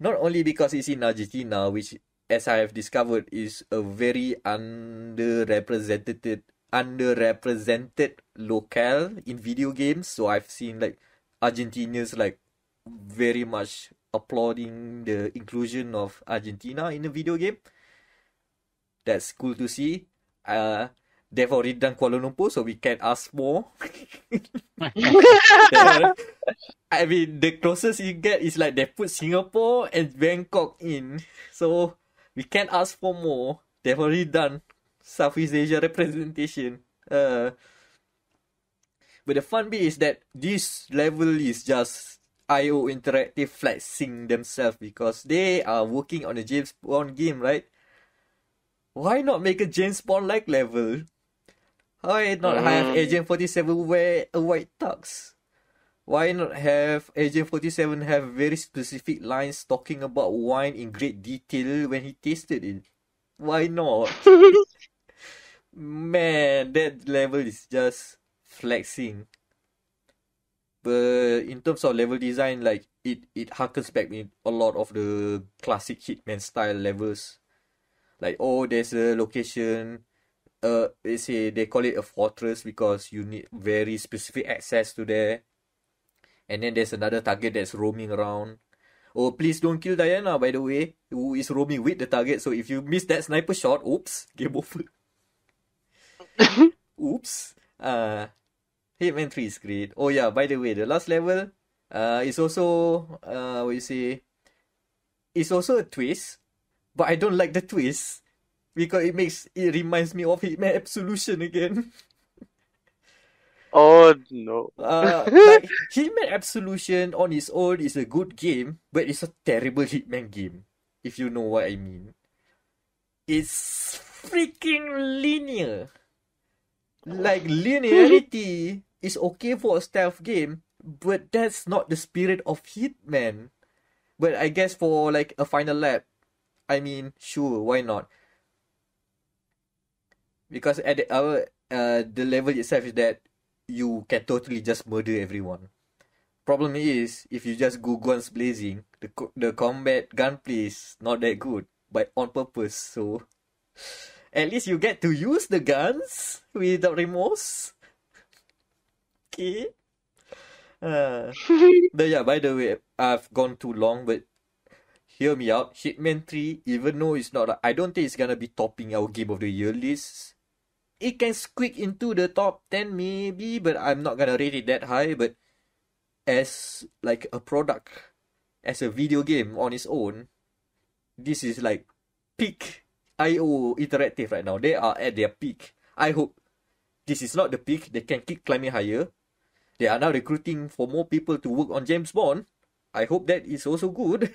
Not only because it's in Argentina, which, as I have discovered, is a very underrepresented locale in video games. So I've seen like Argentinians like very much applauding the inclusion of Argentina in a video game. That's cool to see. They've already done Kuala Lumpur, so we can ask more. I mean, the closest you get is like they put Singapore and Bangkok in. So, we can ask for more. They've already done Southeast Asia representation. But the fun bit is that this level is just IO Interactive flexing themselves because they are working on a James Bond game, right? Why not make a James Bond-like level? Why not have Agent 47 wear a white tux? Why not have Agent 47 have very specific lines talking about wine in great detail when he tasted it? Why not? Man, that level is just flexing. But in terms of level design, like it harkens back with a lot of the classic Hitman style levels. Like, oh, there's a location let's say they call it a fortress because you need very specific access to there. And then there's another target that's roaming around. Oh, please don't kill Diana, by the way, who is roaming with the target. So if you miss that sniper shot, oops, game over. Oops. Hitman 3 is great. Oh yeah, by the way, the last level is also, what you say, it's also a twist. But I don't like the twist because it makes, it reminds me of Hitman Absolution again. Oh no. Like, Hitman Absolution on its own is a good game, but it's a terrible Hitman game, if you know what I mean. It's freaking linear. Like, linearity is okay for a stealth game, but that's not the spirit of Hitman. But I guess for like a final lap, I mean, sure, why not? Because at the level itself is that you can totally just murder everyone. Problem is, if you just go guns blazing, the combat gunplay is not that good, but on purpose. So, at least you get to use the guns without remorse. Okay. But yeah, by the way, I've gone too long, but hear me out. Hitman 3, even though it's not, I don't think it's gonna be topping our Game of the Year list. It can squeak into the top 10 maybe, but I'm not gonna rate it that high. But as like a product, as a video game on its own, this is like peak IO Interactive right now. They are at their peak. I hope this is not the peak. They can keep climbing higher. They are now recruiting for more people to work on James Bond. I hope that is also good.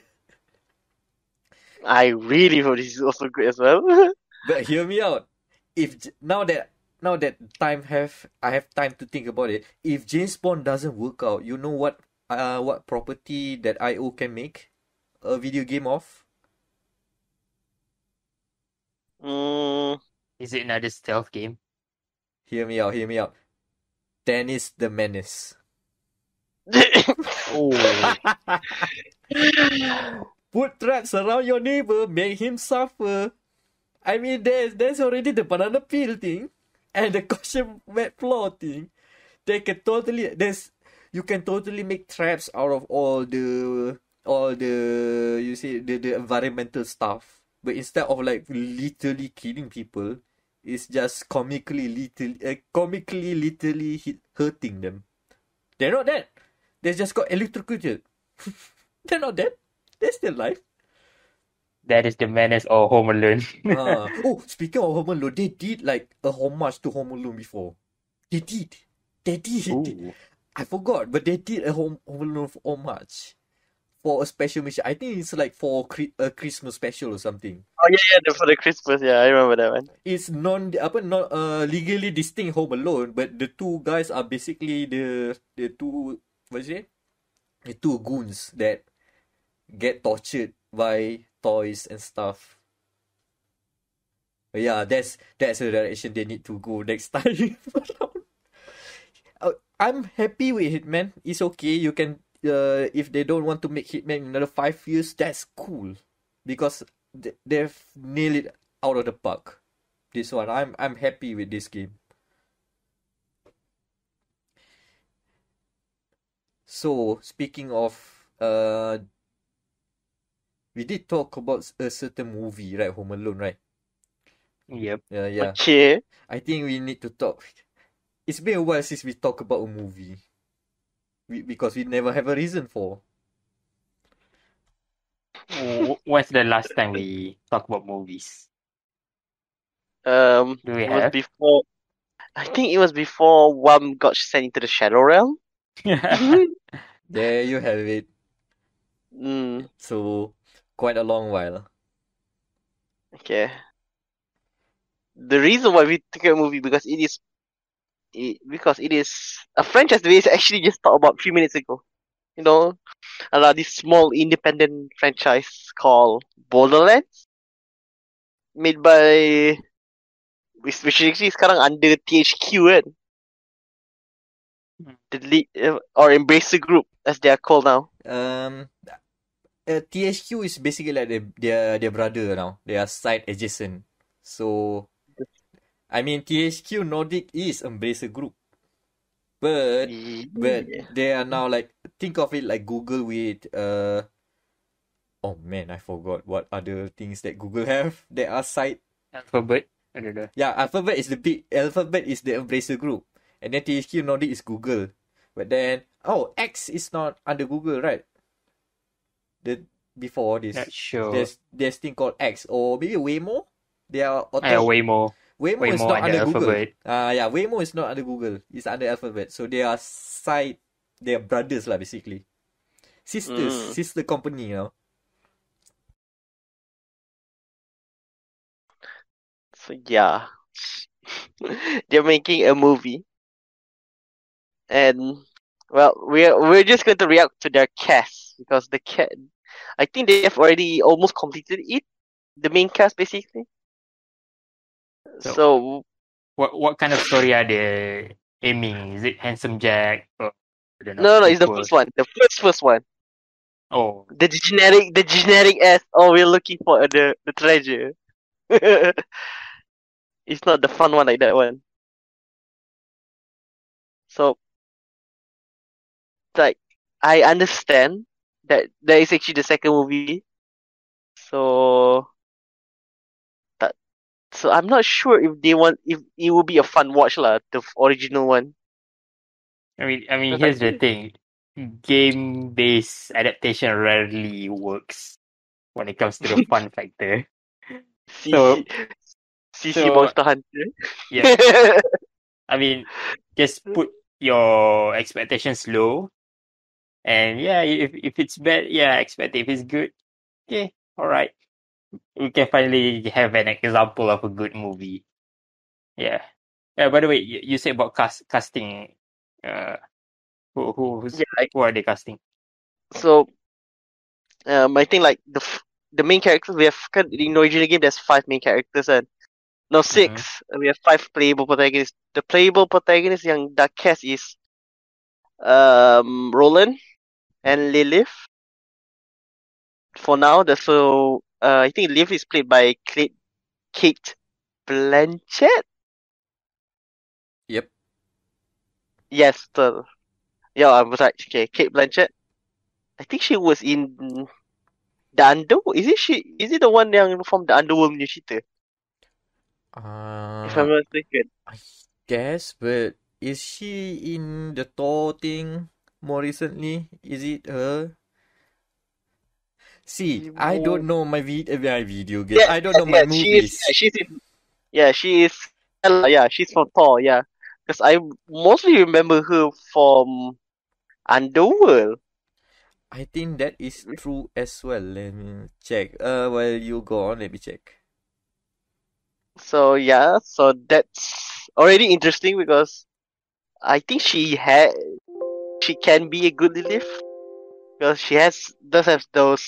I really hope this is also good as well. But hear me out. If now that I have time to think about it, if James Bond doesn't work out, you know what property that IO can make a video game of? Is it another stealth game? Hear me out. Dennis the Menace. Oh. Put traps around your neighbor, make him suffer. I mean, there's already the banana peel thing and the caution wet floor thing. You can totally make traps out of all the you see the environmental stuff. But instead of like literally killing people, it's just comically literally hurting them. They're not dead. They just got electrocuted. They're not dead. They're still alive. That is the Menace or Home Alone. Oh, speaking of Home Alone, they did like a homage to Home Alone before. They did. Ooh. I forgot, but they did a Home Alone homage for a special mission. I think it's like for a Christmas special or something. Oh yeah, for the Christmas. Yeah, I remember that one. It's not legally distinct Home Alone, but the two guys are basically the two, what's it? The two goons that get tortured by toys and stuff. But yeah, that's the direction they need to go next time. I'm happy with Hitman. It's okay. You can, if they don't want to make Hitman in another 5 years, that's cool, because they've nailed it out of the park. This one, I'm happy with this game. So speaking of we did talk about a certain movie, right? Home Alone, right? Yep. Yeah. Okay. I think we need to talk. It's been a while since we talked about a movie. Because we never have a reason for. When's the last time we talked about movies? I think it was before Wham got sent into the Shadow Realm. There you have it. Mm. So, quite a long while. Okay. The reason why we took a movie because it is a franchise that we actually just talked about 3 minutes ago. You know, this small independent franchise called Borderlands, made by, which actually is currently under THQ, right? The lead, or Embracer Group as they are called now. THQ is basically like their brother now. They are side adjacent. So I mean, THQ Nordic is Embracer Group. But they are now like, think of it like Google with, oh man, I forgot what other things that Google have. There are side. Alphabet. Yeah, Alphabet is the big, Alphabet is the Embracer Group. And then THQ Nordic is Google. But then, oh, X is not under Google, right? The, before this. Not sure. There's thing called X or maybe Waymo? They are Waymo. Waymo is not under Google. Yeah, Waymo is not under Google. It's under Alphabet. So they are side, they are brothers lah, basically. Sisters, sister company, you know. So yeah, they're making a movie, and well, we're just going to react to their cast because the cast, I think they have already almost completed it, the main cast basically. So what kind of story are they aiming? Is it Handsome Jack? Or, I don't know, no, it's the first one, the first one. Oh, the generic ass. Oh, we're looking for the treasure. It's not the fun one like that one. So, like, I understand that there is actually the second movie. So I'm not sure if they want, if it will be a fun watch lah, the original one. I mean, here's the thing: game-based adaptation rarely works when it comes to the fun factor. So, CC Monster Hunter. Yeah. I mean, just put your expectations low, and yeah, if it's bad, yeah, expect it. If it's good, okay, all right, we can finally have an example of a good movie. Yeah. Yeah. By the way, you said about casting. Who are they casting? So, I think like the main characters, we have in the original game there's 5 main characters and no 6. Mm-hmm. We have 5 playable protagonists. The playable protagonist yang dah cast is Roland and Lilith. For now, I think Lilith is played by Cate Blanchett. Yep. Yes, I was right. Okay, Cate Blanchett. I think she was in the Underworld. Is it the one from the Underworld punya cerita? If I'm not mistaken. I guess, but is she in the Thor thing more recently? Is it her? See, I don't know my video game. Yeah, I don't know my movies. She's from Thor, yeah. Because I mostly remember her from Underworld. I think that is true as well. Let me check. While you go on, let me check. So yeah, so that's already interesting because I think she can be a good Lilith because she does have those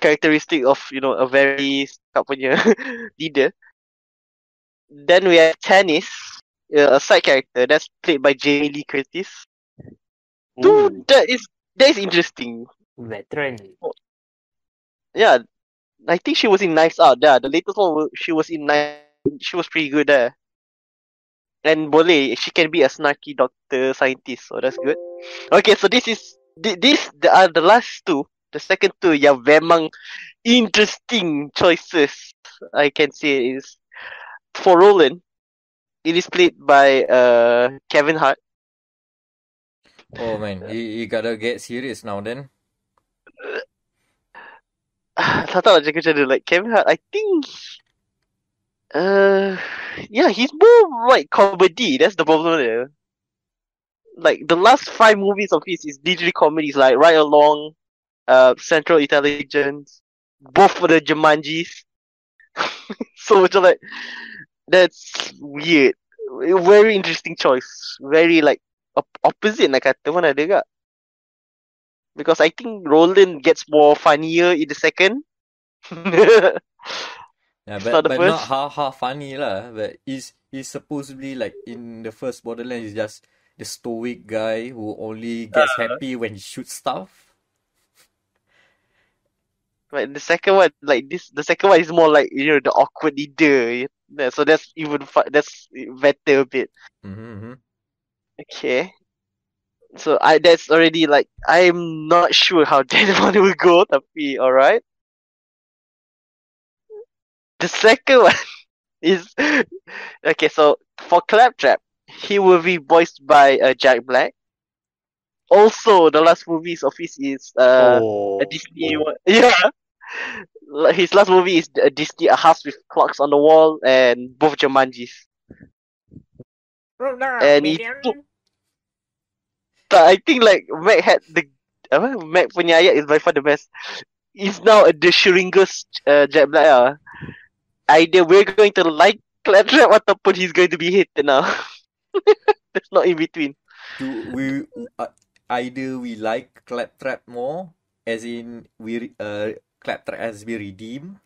characteristics of, you know, a very leader. Then we have Tanis, a side character that's played by Jamie Lee Curtis. Dude, that is interesting. Veteran. Yeah, I think she was in Knives Out. Yeah, the latest one she was in Knives. She was pretty good there. And she can be a snarky doctor scientist, so that's good. Okay, so these are the last two. The second two, yeah, memang interesting choices. I can say is for Roland. It is played by Kevin Hart. Oh man, you gotta get serious now then. Tak tahu macam mana, like Kevin Hart, I think he's more like comedy, that's the problem there. Like the last 5 movies of his is literally comedies, like Right Along, Central Intelligence, both for the Jumanjis. So macam like, that's weird. Very interesting choice. Very like opposite nak kata pun ada kak. Because I think Roland gets more funnier in the second. But not how funny lah. But he's supposedly like in the first Borderlands, he's just the stoic guy who only gets happy when he shoots stuff. But the second one, like this, the second one is more like, you know, the awkward leader. So that's even that's better a bit. Mm-hmm. Okay. So that's already like, I'm not sure how that one will go, tapi alright. The second one is okay. So for Claptrap, he will be voiced by Jack Black. Also, the last movies of his is a Disney one. Yeah, his last movie is a Disney, A House with Clocks on the Wall, and both Jumanjis. And he took, I think like Mac had the Mac punya ayat is by far the best. It's now the Shringer's Jack Black. Either we're going to like Claptrap ataupun he's going to be hated now. There's not in between. Do we either we like Claptrap more, as in we Claptrap has been redeemed,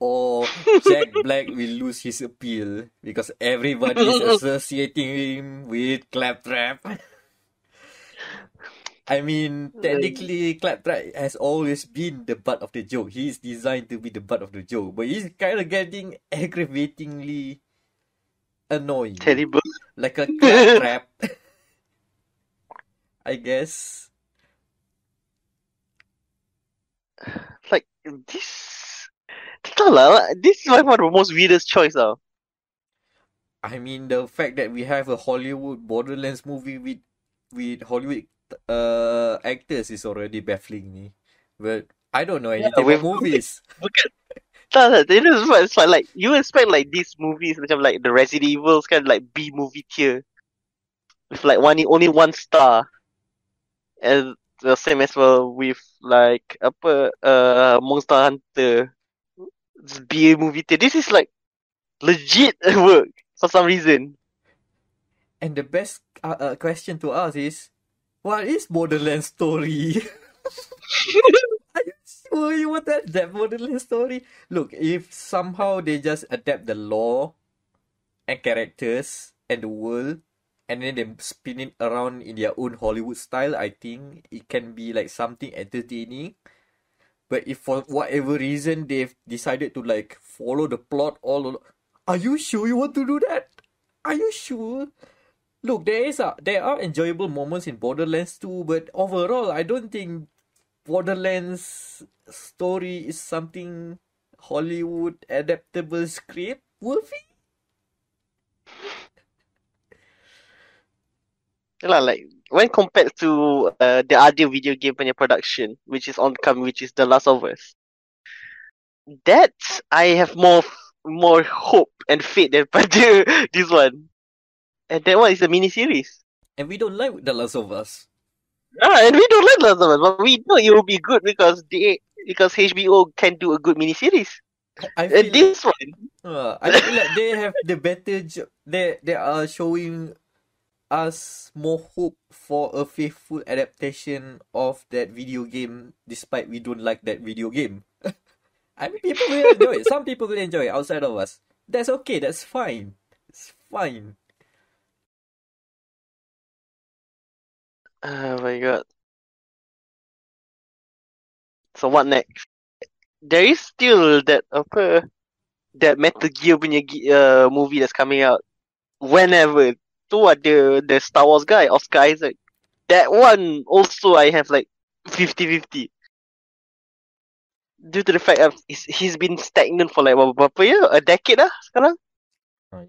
or Jack Black will lose his appeal because everybody is associating him with Claptrap. I mean, technically, Claptrap has always been the butt of the joke. He is designed to be the butt of the joke, but he's kind of getting aggravatingly annoying. Terrible. Like a Claptrap. I guess. Like, this... this is like one of the most weirdest choice now. I mean, the fact that we have a Hollywood Borderlands movie with Hollywood actors is already baffling me. But I don't know anything about movies. It's like you expect like these movies, which are like the Resident Evils kind of like B movie tier, with like only one star, and the same as well with like Monster Hunter, it's B movie tier. This is like legit work for some reason. And the best question to ask is, what is Borderlands story? Are you sure you want to adapt Borderlands story? Look, if somehow they just adapt the lore and characters and the world, and then they spin it around in their own Hollywood style, I think it can be like something entertaining. But if for whatever reason they've decided to like follow the plot all along, are you sure you want to do that? Are you sure? Look, there are enjoyable moments in Borderlands 2, but overall, I don't think Borderlands story is something Hollywood adaptable script worthy. Like when compared to the other video game production, which is oncoming, which is The Last of Us, that I have more hope and faith than this one. And that one is a mini-series. And we don't like The Last of Us. And we don't like The Last of Us, but we know it will be good because HBO can do a good mini-series. I feel like they have the better job. They are showing us more hope for a faithful adaptation of that video game, despite we don't like that video game. I mean, people will enjoy it. Some people will enjoy it outside of us. That's okay. That's fine. It's fine. Oh my god. So what next? There is still that Metal Gear punya movie that's coming out whenever. Tu ada the Star Wars guy, Oscar Isaac. That one also I have like 50-50. Due to the fact of he's been stagnant for like berapa year? A decade lah sekarang? Oh,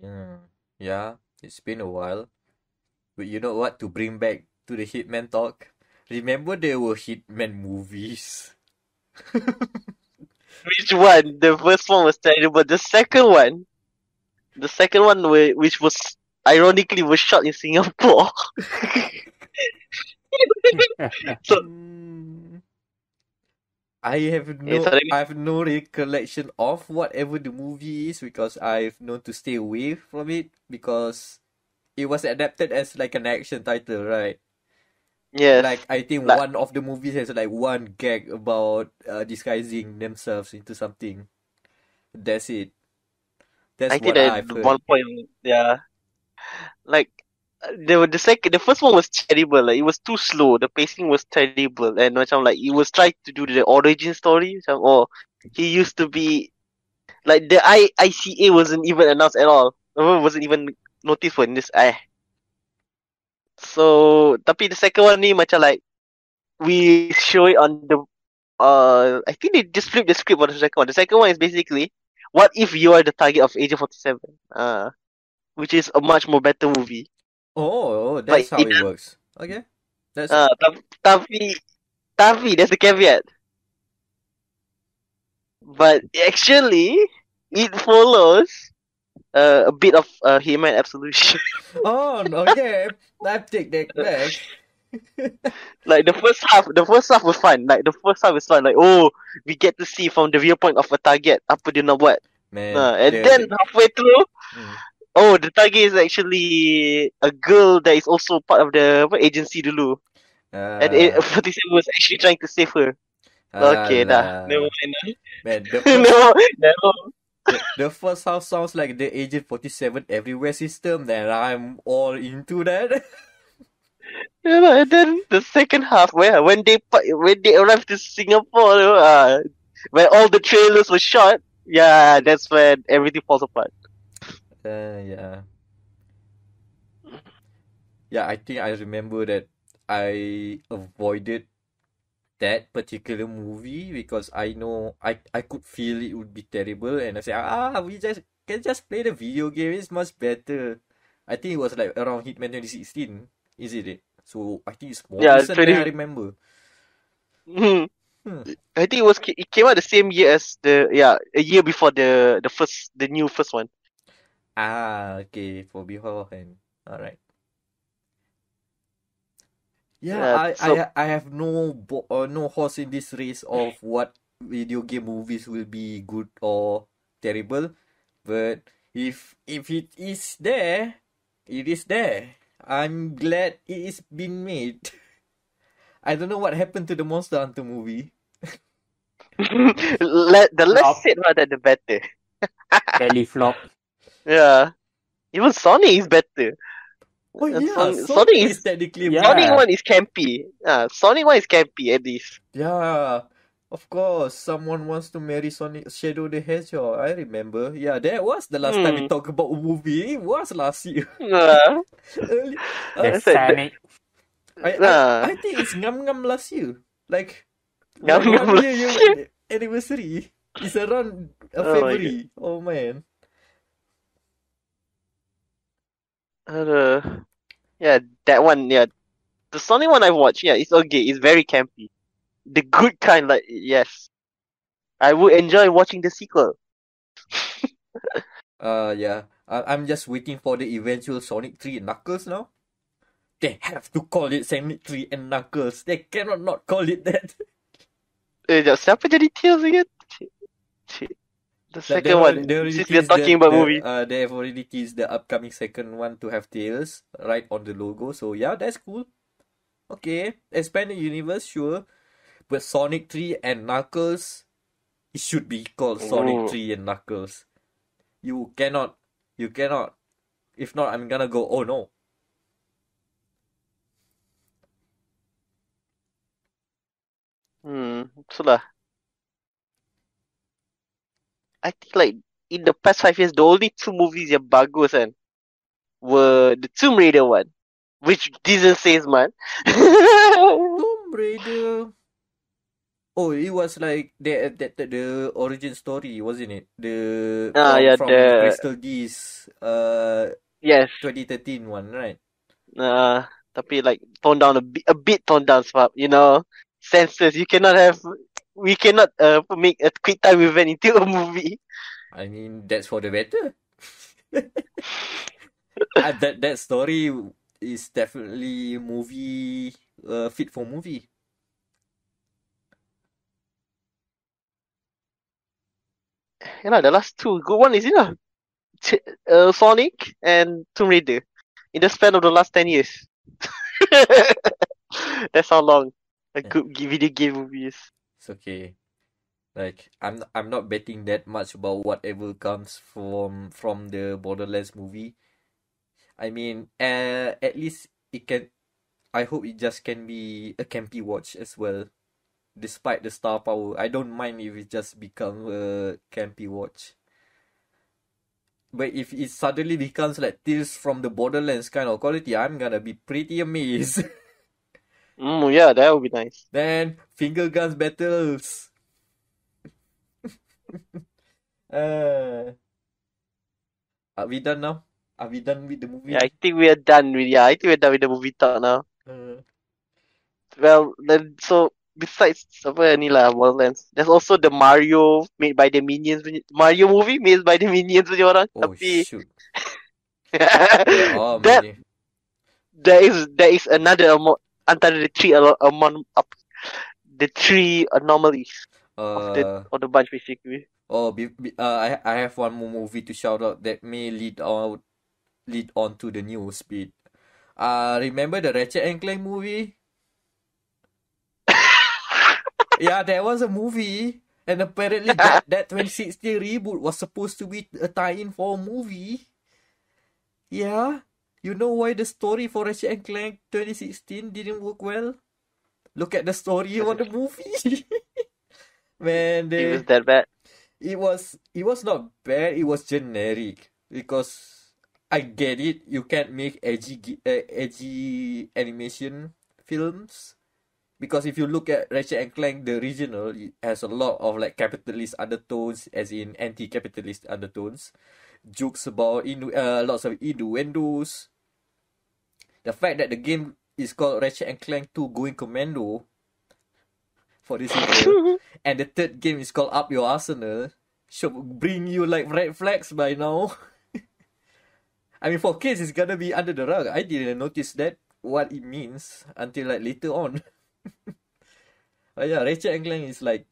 yeah, it's been a while. But you know what? To bring back to the Hitman talk, remember there were Hitman movies. Which one? The first one was terrible. The second one, which was ironically was shot in Singapore. So I have no recollection of whatever the movie is because I've known to stay away from it because it was adapted as like an action title, right? Yeah, like I think one of the movies has like one gag about disguising themselves into something. That's it. That's I think that 1 point, yeah. Like the first one was terrible. Like, it was too slow. The pacing was terrible, and like it was trying to do the origin story. Or he used to be like the ICA wasn't even announced at all. It wasn't even noticed for this. So, tapi the second one ni macam like we show it on the. I think they just flipped the script for the second one. The second one is basically, what if you are the target of Agent 47? Which is a much more better movie. Oh, that's like, how it works. Okay. That's... Tapi, that's the caveat. But actually, it follows a bit of Hitman Absolution. Oh, okay. I take that back. Like the first half was fun. Like the first half was fun. Like, oh, we get to see from the viewpoint of a target apa dia nak buat. Then halfway through, oh, the target is actually a girl that is also part of the agency dulu. And 47 was actually trying to save her. Okay, nah. Never mind. Man, no. The first half sounds like the Agent 47 everywhere system. Then I'm all into that. Yeah, and then the second half, when they arrived to Singapore, where all the trailers were shot, yeah, that's when everything falls apart. Yeah, I think I remember that I avoided that particular movie because I know I could feel it would be terrible, and I said, we can just play the video game. It's much better. I think it was like around Hitman 2016. Is it? So I think it's more recent than I remember. I think it came out the same year as a year before the new first one. Okay, for beforehand. Alright. I have no horse in this race of what video game movies will be good or terrible, but if it is there, it is there. I'm glad it is being made. I don't know what happened to the Monster Hunter movie. The less said about that, the better. Belly flop. Yeah. Even Sonic is better. Oh yeah, Sonic is technically better. Sonic 1 is campy. Sonic 1 is campy at least. Yeah. Of course, someone wants to marry Sonic Shadow the Hedgehog. I remember. Yeah, that was the last time we talked about a movie. It was last year. Sonic. I think it's ngam last year. Like, ngam last year anniversary. It's around February. Oh man. Yeah, that one. Yeah, the Sonic one I watched. Yeah, it's okay. It's very campy. The good kind, like, yes. I would enjoy watching the sequel. I'm just waiting for the eventual Sonic 3 and Knuckles now. They have to call it Sonic 3 and Knuckles. They cannot not call it that. Siapa jadi Tails again? The second one. Since we're talking about movie. They have already teased the upcoming second one to have Tails right on the logo. So, yeah, that's cool. Okay. Expand the universe, sure. But Sonic 3 and Knuckles, it should be called Sonic 3 and Knuckles. You cannot. If not, I'm gonna go, oh no. So lah. I think like, in the past 5 years, the only two movies yang bagus kan, were the Tomb Raider one, which didn't say man. Tomb Raider... Oh, it was like the origin story, wasn't it? From the Crystal Geese, 2013 one, right? Tapi like toned down a bit toned down, sebab you know, censors. We cannot make a quick time event into a movie. I mean, that's for the better. That story is definitely movie fit for movie. You know, the last two good one is, you know, Sonic and Tomb Raider in the span of the last 10 years. That's how long a good video game movie is. It's okay. Like, I'm not betting that much about whatever comes from the Borderlands movie. I mean, at least it can, I hope it just can be a campy watch as well. Despite the star power, I don't mind if it just become a campy watch. But if it suddenly becomes like Tales from the Borderlands kind of quality, I'm gonna be pretty amazed. Yeah, that would be nice. Then, finger guns battles. Are we done now? Are we done with the movie? Yeah, I think we are done with. Yeah, I think we're done with the movie talk now. Well, then so besides apa ni lah Borderlands, there's also the Mario made by the Minions. Mario movie made by the Minions punya orang. Oh tapi... shoot. Oh, that there is another antara the three among the three anomalies of the bunch basically. Oh, I have one more movie to shout out that may lead on to the news bit. Remember the Ratchet and Clank movie? Yeah, there was a movie, and apparently that 2016 reboot was supposed to be a tie-in for a movie. Yeah, you know why the story for Ratchet and Clank 2016 didn't work well? Look at the story on the movie. Man, it was that bad. It was not bad. It was generic because I get it. You can't make edgy animation films. Because if you look at Ratchet and Clank, the original, it has a lot of like capitalist undertones, as in anti-capitalist undertones, jokes about lots of innuendos. The fact that the game is called Ratchet and Clank 2 Going Commando for this video, and the third game is called Up Your Arsenal, should bring you like red flags by now. I mean, for kids, it's gonna be under the rug. I didn't notice that what it means until like later on. But yeah, Ratchet and Clank is like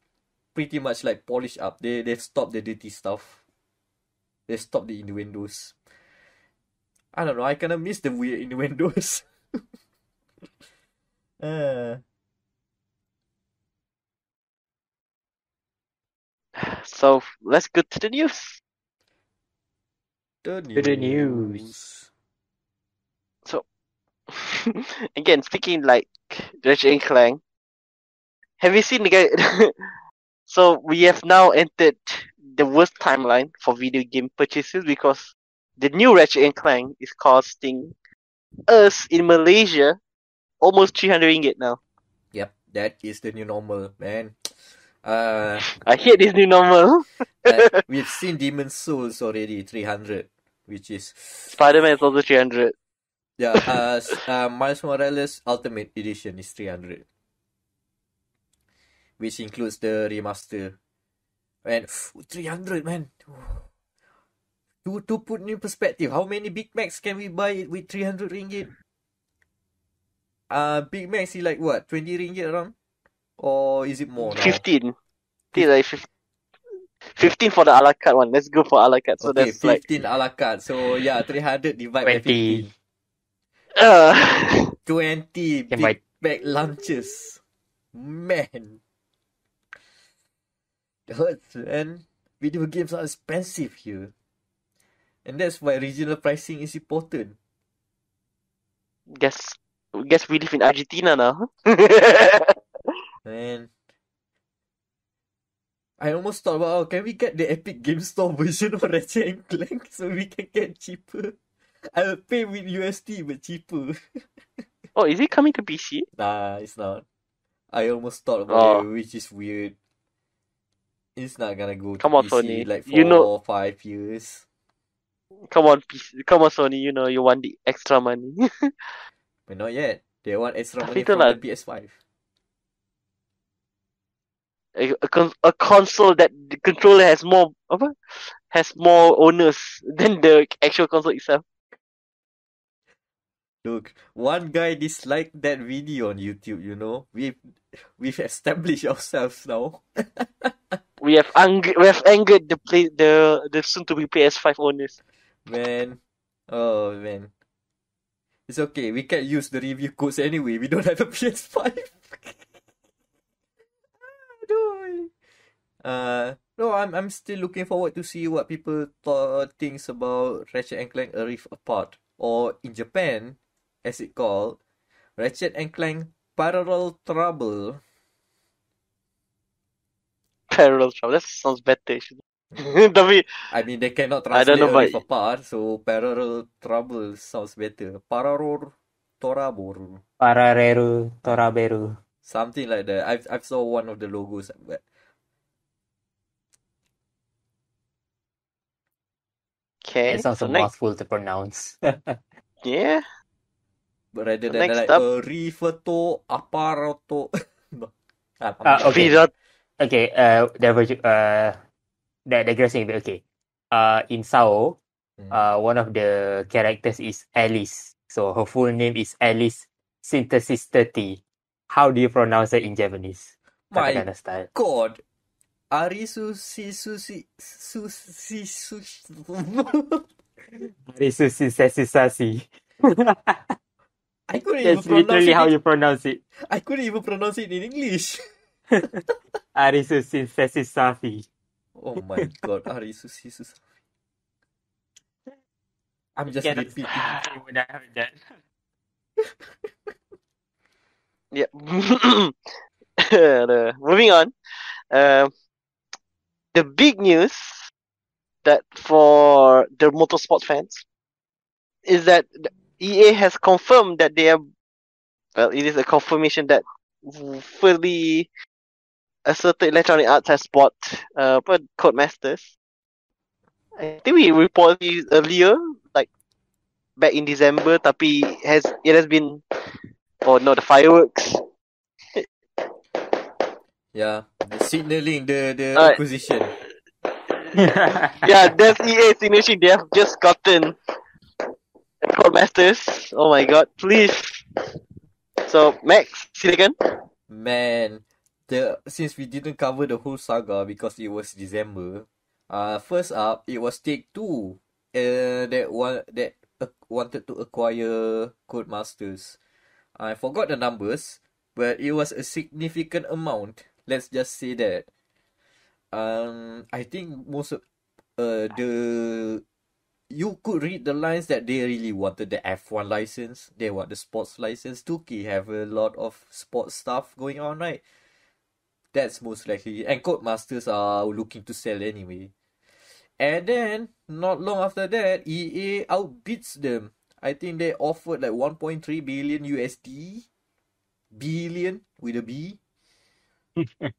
pretty much like polished up. They've stopped the dirty stuff. They stopped the innuendos. I don't know, I kinda miss the weird innuendos. So let's go to the news. So again, speaking like Ratchet and Clank, have you seen the guy? So we have now entered the worst timeline for video game purchases because the new Ratchet and Clank is costing us in Malaysia almost 300 ringgit now. Yep, that is the new normal, man. I hate this new normal. We've seen Demon's Souls already 300, which is Spider-Man is also 300. Yeah, Miles Morales Ultimate Edition is 300, which includes the remaster. And 300, man. To put in perspective, how many Big Macs can we buy with 300 ringgit? Big Macs is like what, 20 ringgit around, or is it more? 15. Like 15 for the a la carte one. Let's go for a la carte. So okay, that's 15 like... a la carte. So yeah, 300 divided by 15. 20 big bag lunches, man. It hurts, man. Video games are expensive here, and that's why regional pricing is important. Guess we live in Argentina now. Man, I almost thought about, can we get the Epic Games Store version of Ratchet and Clank so we can get cheaper? I'll pay with USD but cheaper. Oh, is it coming to PC? Nah, it's not. I almost thought about it, which is weird. It's not gonna go come to on, PC Sony. Like for 4 or 5 years. Come on, PC. Come on, Sony. You know you want the extra money. But not yet. They want extra money from the PS5. A console that the controller has more owners than the actual console itself. Look, one guy disliked that video on YouTube. You know, we've established ourselves now. we have angered the soon to be PS5 owners. Man, oh man, it's okay. We can't use the review codes anyway. We don't have a PS5. No, I'm still looking forward to see what people thinks about Ratchet and Clank A Rift Apart. or in Japan, as it's called, Ratchet & Clank Parallel Trouble. Parallel Trouble, that sounds bad. I mean, they cannot translate it apart, so Parallel Trouble sounds better. Pararor Toraboru. Parareru Toraberu. Something like that. I've saw one of the logos. But... okay. It sounds so mouthful to pronounce. Yeah. But rather than like Riveto Aparato. Okay. Digressing a bit. Okay. In Sao, one of the characters is Alice. So her full name is Alice Synthesis 30. How do you pronounce it in Japanese? My Katakana style. God. Arisu Sisasi. I couldn't even pronounce it. That's literally how you pronounce it. I couldn't even pronounce it in English. Arisu Sisasi. Oh my god, Arisu Sisasi. I'm just repeating when I heard that. Yeah. Moving on. The big news that for the motorsport fans is that EA has confirmed that they are, well, it is a confirmation that fully asserted Electronic Arts has bought Codemasters. I think we reported this earlier, like back in December, tapi it has been, oh no, the fireworks. Yeah, the signaling the acquisition. Yeah, that's EA signaling. They have just gotten Codemasters. Oh my god, please. So Max, silakan. Man, since we didn't cover the whole saga because it was December. First up, it was Take-Two that wanted to acquire Codemasters. I forgot the numbers, but it was a significant amount. Let's just say that. I think most of you could read the lines that they really wanted the F1 license. They want the sports license. 2K have a lot of sports stuff going on, right? That's most likely. And Codemasters are looking to sell anyway. And then, not long after that, EA outbids them. I think they offered like 1.3 billion USD. Billion with a B. A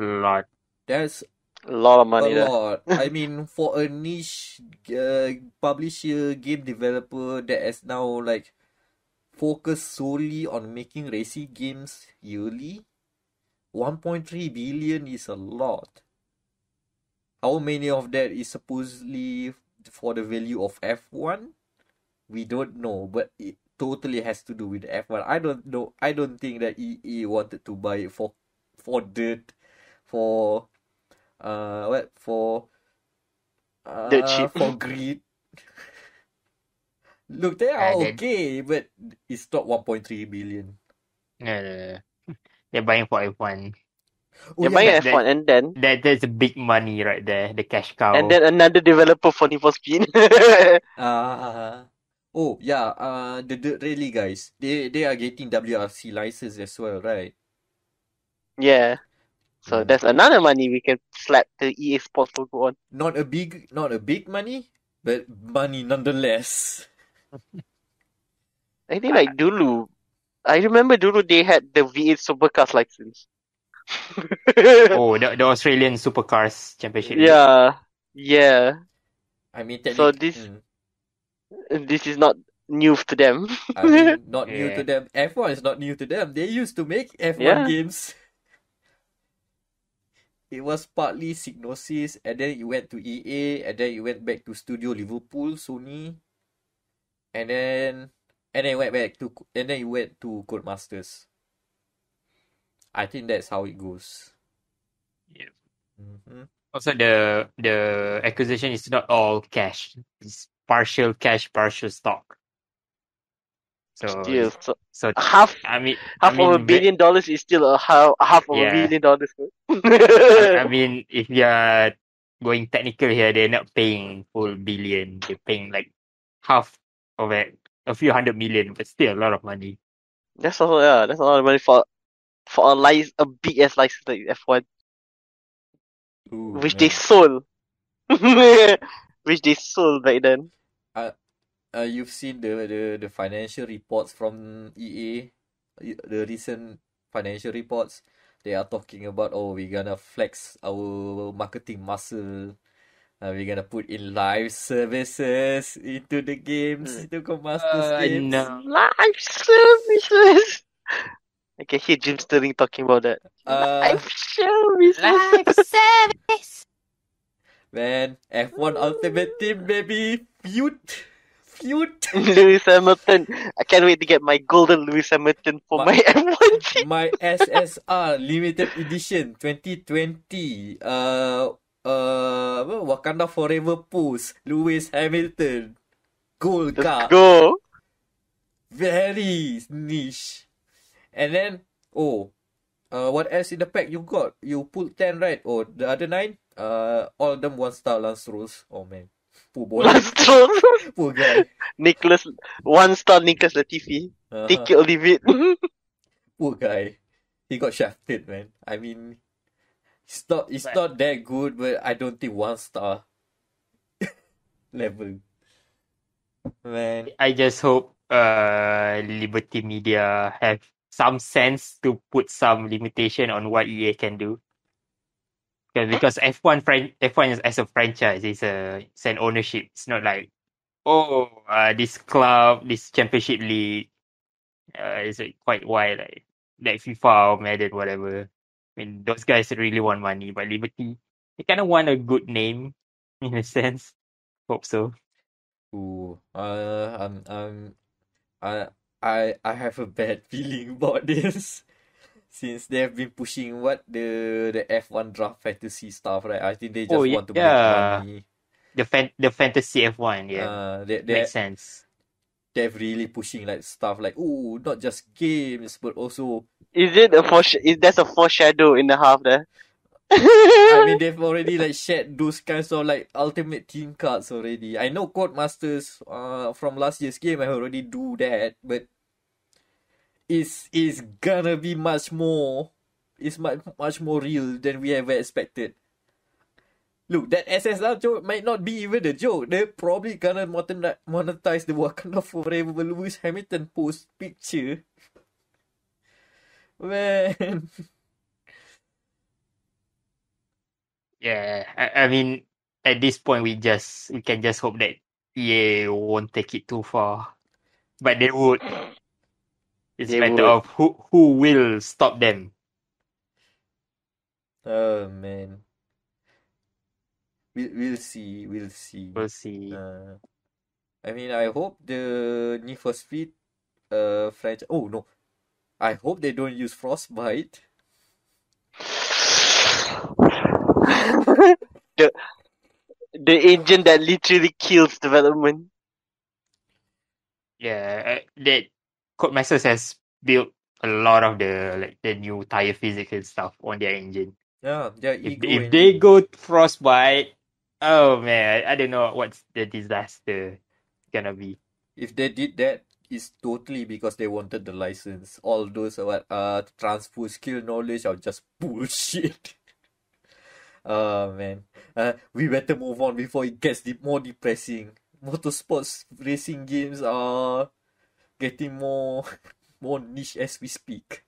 lot. That's a lot of money. A lot. I mean, for a niche publisher, game developer that is now like focused solely on making racing games yearly, 1.3 billion is a lot. How many of that is supposedly for the value of F1? We don't know, but it totally has to do with F1. I don't know. I don't think that EA wanted to buy it for greed. Look, they are okay, but it's not 1.3 billion. No. They're buying for F1. F1, and then that's a big money right there, the cash cow. And then another developer for Need for Speed. Oh yeah, the Dirt Rally guys, they are getting WRC license as well, right? Yeah. So There's another money we can slap the EA Sports logo on. Not a big money, but money nonetheless. I think like Dulu. I remember Dulu they had the V8 Supercars license. Oh, the Australian Supercars Championship. Yeah. I mean, so this is not new to them. I mean, new to them. F1 is not new to them. They used to make F1 games. It was partly Psygnosis, and then it went to EA, and then it went back to Studio Liverpool, Sony, and then it went back to Codemasters. I think that's how it goes. Yeah. Mm-hmm. Also, the acquisition is not all cash. It's partial cash, partial stock. So half of $1 billion is still a half of $1 billion. I mean, if you are going technical here, they're not paying full billion. They're paying like half of it a few hundred million, but still a lot of money. That's a lot of money for a big ass license like F1. Ooh, which they sold. Which they sold back then. You've seen the financial reports from EA, the recent financial reports. They are talking about, oh, we're gonna flex our marketing muscle. We're gonna put in live services into the games, into Commaster's games. No. Live services! I can hear Jim Sterling talking about that. Live services! Live service! Man, F1 Ultimate Team, baby! Feud! Lewis Hamilton! I can't wait to get my golden Lewis Hamilton for my F1 team! My SSR Limited Edition 2020. Wakanda Forever Post, Lewis Hamilton, Gold Car. Let's go. Very niche. And then, what else in the pack you got? You pulled 10, right? Oh, the other 9? All of them 1-star Lance Rose. Oh man, poor boy. Lance Rose. Poor guy. Nicholas, 1-star Nicholas Latifi. Take it or leave it. Poor guy. He got shafted, man. I mean, It's not that good, but I don't think 1-star level. Man, I just hope Liberty Media have some sense to put some limitation on what EA can do. Because F1 as a franchise is an ownership. It's not like this club, this championship league, is quite wide like FIFA or Madden, whatever. I mean, those guys really want money, but Liberty, they kind of want a good name, in a sense. Hope so. Ooh, I have a bad feeling about this, since they have been pushing the F1 draft fantasy stuff, right? I think they just want to make money. The fantasy F1, yeah, makes sense. They're really pushing stuff not just games but also. Is that a foreshadow in the half there? I mean, they've already shared those kinds of ultimate team cards already. I know Codemasters from last year's game I already do that, but it's gonna be much more real than we ever expected. Look, that SSR joke might not be even a joke. They're probably gonna monetize the Wakanda Forever Lewis Hamilton post picture. Man. Yeah, I mean, at this point, we can just hope that EA won't take it too far. But they would. It's a matter of who will stop them. Oh, man. We'll see. I mean, I hope the Need for Speed franchise. Oh no, I hope they don't use Frostbite. the engine that literally kills development. Yeah, that Codemasters has built a lot of the new tire physics and stuff on their engine. Yeah, if they go Frostbite. Oh man, I don't know what's the disaster gonna be. If they did that, it's totally because they wanted the license. All those transfer skill knowledge are just bullshit. Oh man, we better move on before it gets more depressing. Motorsports racing games are getting more niche as we speak.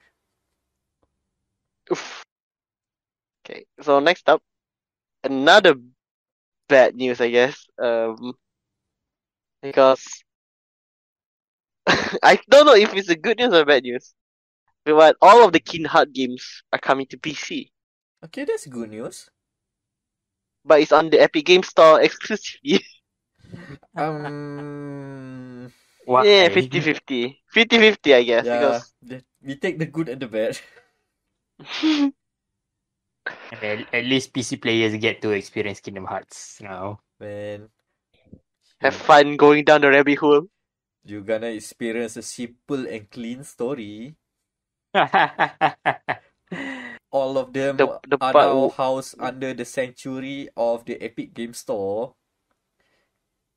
Oof. Okay, so next up, another bad news, I guess. Because I don't know if it's a good news or bad news. But all of the Kingdom Hearts games are coming to PC. Okay, that's good news. But it's on the Epic Games Store exclusively. What? Yeah, 50-50. 50-50, I guess. Yeah, because we take the good and the bad. At least PC players get to experience Kingdom Hearts now. Man, have fun going down the rabbit hole. You're gonna experience a simple and clean story. All of them are now housed under the sanctuary of the Epic Games Store.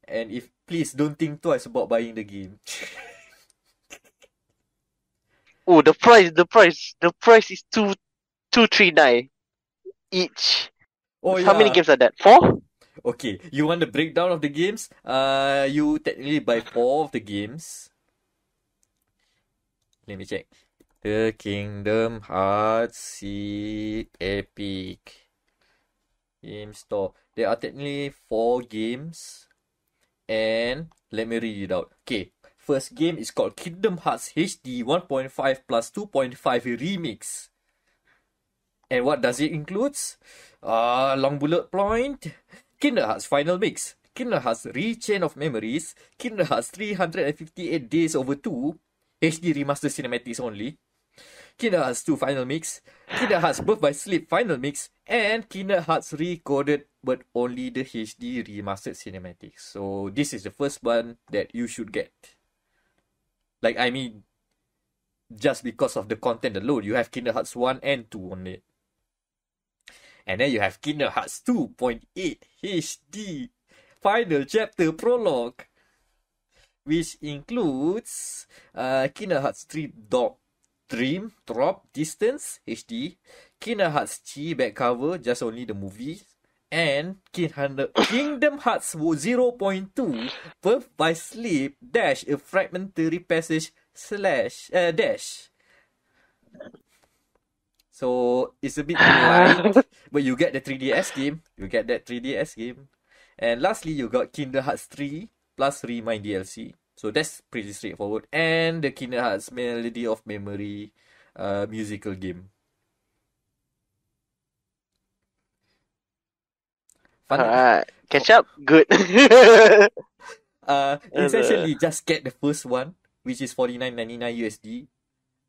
And if please don't think twice about buying the game. Oh, the price is 239 each. Oh, how many games are that? 4? Okay, you want the breakdown of the games? You technically buy 4 of the games. Let me check. The Kingdom Hearts Epic Games Store. There are technically 4 games. And let me read it out. Okay, first game is called Kingdom Hearts HD 1.5 plus 2.5 Remix. And what does it includes? Long bullet point. Kingdom Hearts Final Mix. Kingdom Hearts Rechain of Memories. Kingdom Hearts 358 Days over 2. HD Remaster Cinematics only. Kingdom Hearts 2 Final Mix. Kingdom Hearts Birth by Sleep Final Mix. And Kingdom Hearts Recoded but only the HD Remastered Cinematics. So this is the first one that you should get. Like, I mean, just because of the content alone, you have Kingdom Hearts 1 and 2 on it. And then you have Kingdom Hearts 2.8 HD Final Chapter Prologue, which includes Kingdom Hearts 3 Dream Drop Distance HD, Kingdom Hearts Chi back cover, just only the movie, and Kingdom Hearts 0.2 Birth by Sleep - A Fragmentary Passage /. So it's a bit light, but you get the 3DS game. And lastly, you got Kingdom Hearts 3 plus Remind DLC. So that's pretty straightforward. And the Kingdom Hearts Melody of Memory musical game. Fun. Catch up. Good. Essentially, just get the first one, which is $49.99.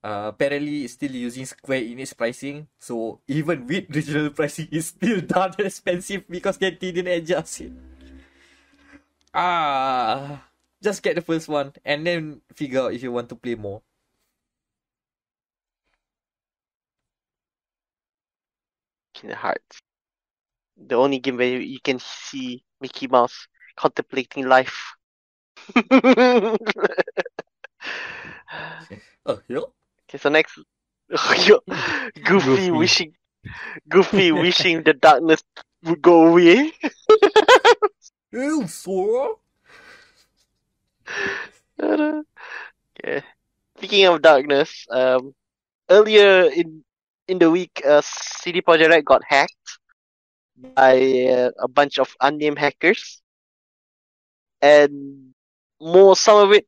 Apparently, it's still using Square Enix pricing, so even with regional pricing, it's still darn expensive because they didn't adjust it. Just get the first one and then figure out if you want to play more. Kingdom Hearts, the only game where you can see Mickey Mouse contemplating life. Okay, so next, Goofy wishing the darkness would go away. Okay. Speaking of darkness, earlier in the week, CD Projekt Red got hacked by a bunch of unnamed hackers, and some of it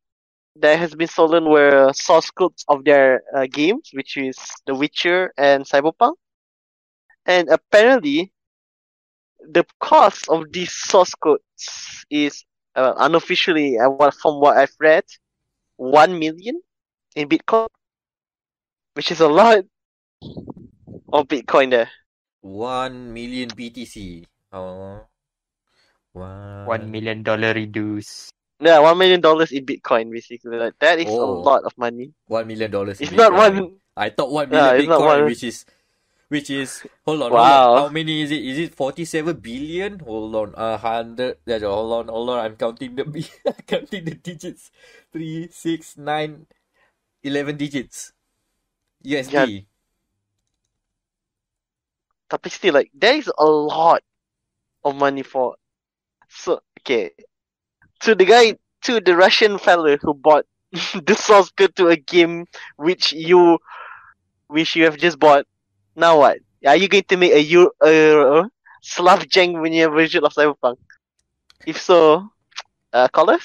that has been stolen were source codes of their games, which is The Witcher and Cyberpunk. And apparently, the cost of these source codes is unofficially, from what I've read, 1 million in Bitcoin, which is a lot of Bitcoin there. 1 million BTC. Oh. $1 million reduce. No, $1 million in Bitcoin, basically. Like, that is a lot of money. $1 million. It's not one. I thought 1 million Bitcoin, which is. Hold on. How many is it? Is it 47 billion? Hold on. 100. Hold on. I'm counting the digits. 3, 6, 9, 11 digits. USD. Yeah. Tapi still, like, there is a lot of money for. So okay. To the Russian fella who bought the source code to a game which you have just bought. Now what? Are you going to make a Slavjang version of Cyberpunk? If so, call us.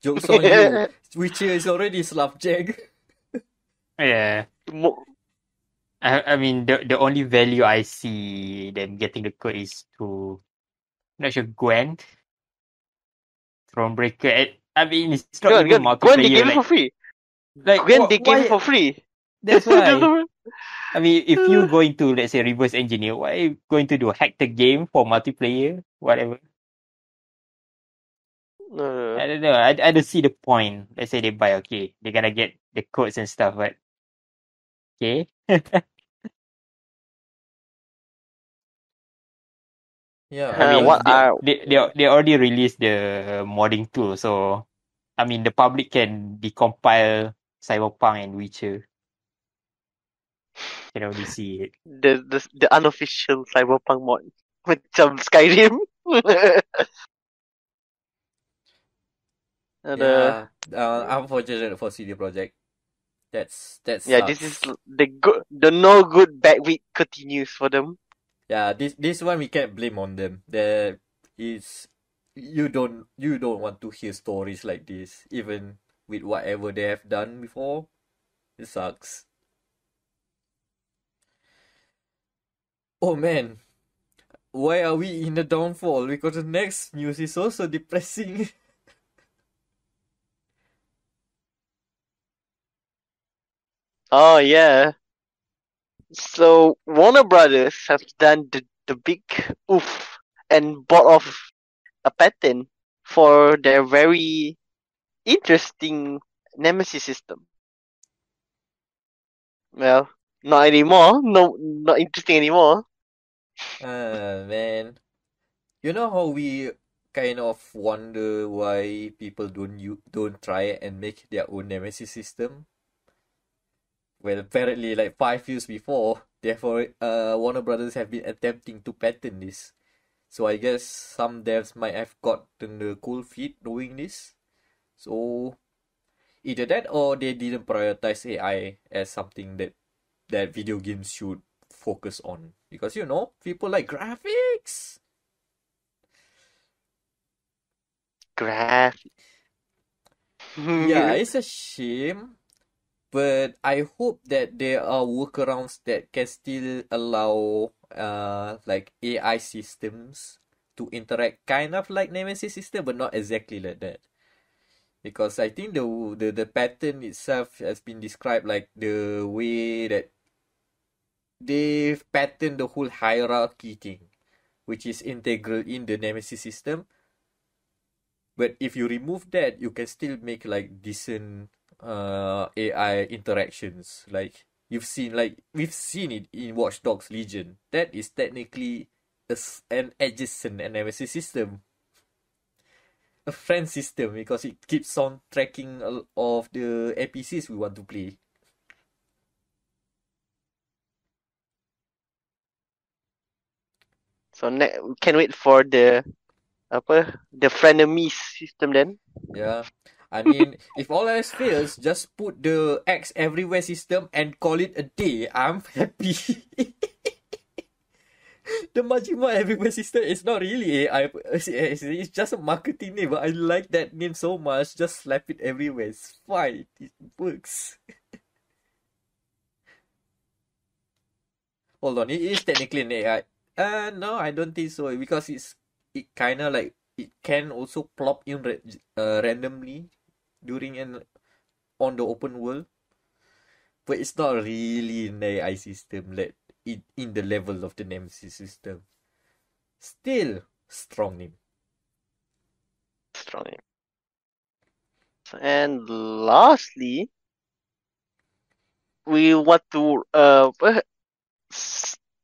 Jokes on you. Witcher is already Slavjang. Yeah. I mean, the only value I see them getting the code is to, I'm not sure, Gwent. Thronebreaker. I mean, it's not even multiplayer. Gwent, they gave it for free. That's why. I mean, if you're going to, let's say, reverse engineer, why are you going to do hack the game for multiplayer? Whatever. No. I don't know. I don't see the point. Let's say they buy, okay, they're gonna get the codes and stuff, but okay. Yeah, I mean, they already released the modding tool, so I mean the public can decompile Cyberpunk and Witcher. Can already see it. The unofficial Cyberpunk mod, macam Skyrim. Yeah, unfortunate for CD Projekt. That's yeah. Sucks. This is the no good bad week continues for them. Yeah, this one we can't blame on them. There is you don't want to hear stories like this, even with whatever they have done before. It sucks. Oh man, why are we in the downfall? Because the next news is also depressing. Oh yeah. So Warner Brothers have done the big oof and bought off a patent for their very interesting Nemesis system. Well, not anymore. No, not interesting anymore. Man, you know how we kind of wonder why people don't try and make their own Nemesis system. Well, apparently, like 5 years before, therefore, Warner Brothers have been attempting to patent this. So I guess some devs might have gotten the cool feet doing this. So either that or they didn't prioritize AI as something that video games should focus on. Because, you know, people like graphics. Yeah, it's a shame. But I hope that there are workarounds that can still allow like AI systems to interact kind of like Nemesis system, but not exactly like that. Because I think the pattern itself has been described like the way that they've patterned the whole hierarchy thing, which is integral in the Nemesis system. But if you remove that, you can still make like decent AI interactions, like we've seen it in Watch Dogs Legion. That is technically an adjacent Nemesis system, a friend system, because it keeps on tracking of the NPCs we want to play. So we can wait for the frenemies system then. Yeah. I mean, if all else fails, just put the X everywhere system and call it a day. I'm happy. The Majima everywhere system is not really AI. It's just a marketing name, but I like that name so much. Just slap it everywhere. It's fine. It works. Hold on. It is technically an AI. No, I don't think so. Because it kind of like, it can also plop in randomly during and on the open world, but it's not really an AI system like it in the level of the Nemesis system. Still, strong name. Strong name. And lastly, we want to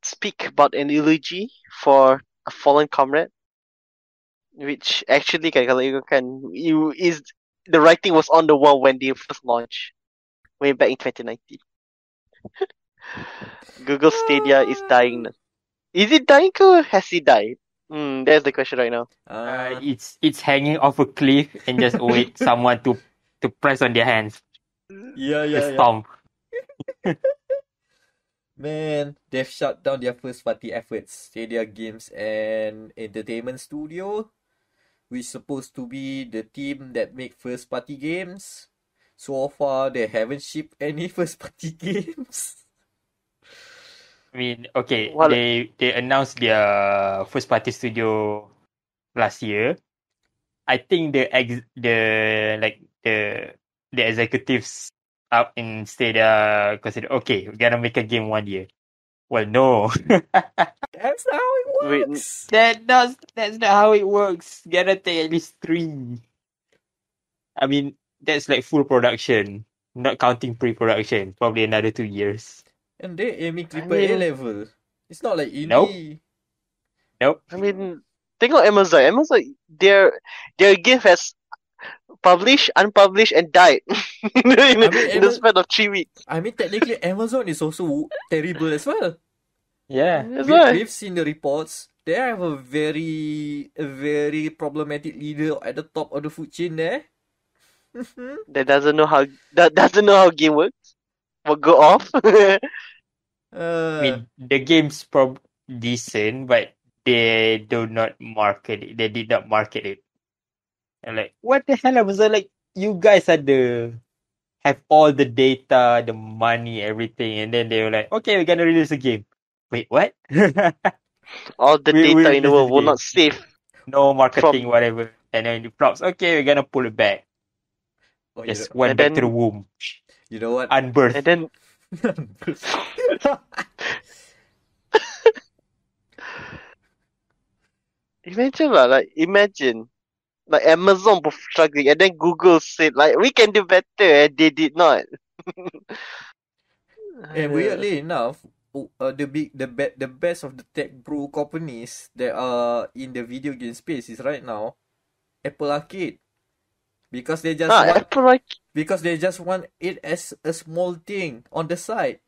speak about an eulogy for a fallen comrade, which actually is the writing was on the wall when they first launched, way back in 2019. Google Stadia is dying. Is it dying or has it died? That's the question right now. It's hanging off a cliff and just wait someone to press on their hands. Yeah. Storm. Yeah. Man, they've shut down their first party efforts, Stadia Games and Entertainment Studio, which is supposed to be the team that make first party games. So far, they haven't shipped any first party games. I mean, okay, well, they announced their first party studio last year. I think the executives out in Stadia considered, okay, we're gonna make a game one year. Well, no. That's not how it works. That's not how it works. Gotta take at least 3. I mean, that's like full production, not counting pre-production. Probably another 2 years. And they're aiming AAA level. It's not like indie. Nope. Nope. I mean, think of Amazon. Amazon, their gift has published, unpublished, and died in the span of 3 weeks. I mean, technically, Amazon is also terrible as well. Yeah, we've seen the reports. They have a very problematic leader at the top of the food chain there. That doesn't know how game works. Will go off. I mean, the game's decent, but they do not market it. They did not market it. And like, what the hell? I was like, you guys had have all the data, the money, everything, and then they were like, okay, we're gonna release a game. Wait, what? All the data in the world will not save. No marketing, whatever. And then it flops. Okay, we're gonna pull it back. Oh, just went back to the womb. You know what? Unbirth. And then... Imagine Amazon was struggling, and then Google said, like, we can do better, and they did not. And weirdly enough, the best of the tech bro companies that are in the video game space is right now Apple Arcade, because they just want it as a small thing on the side.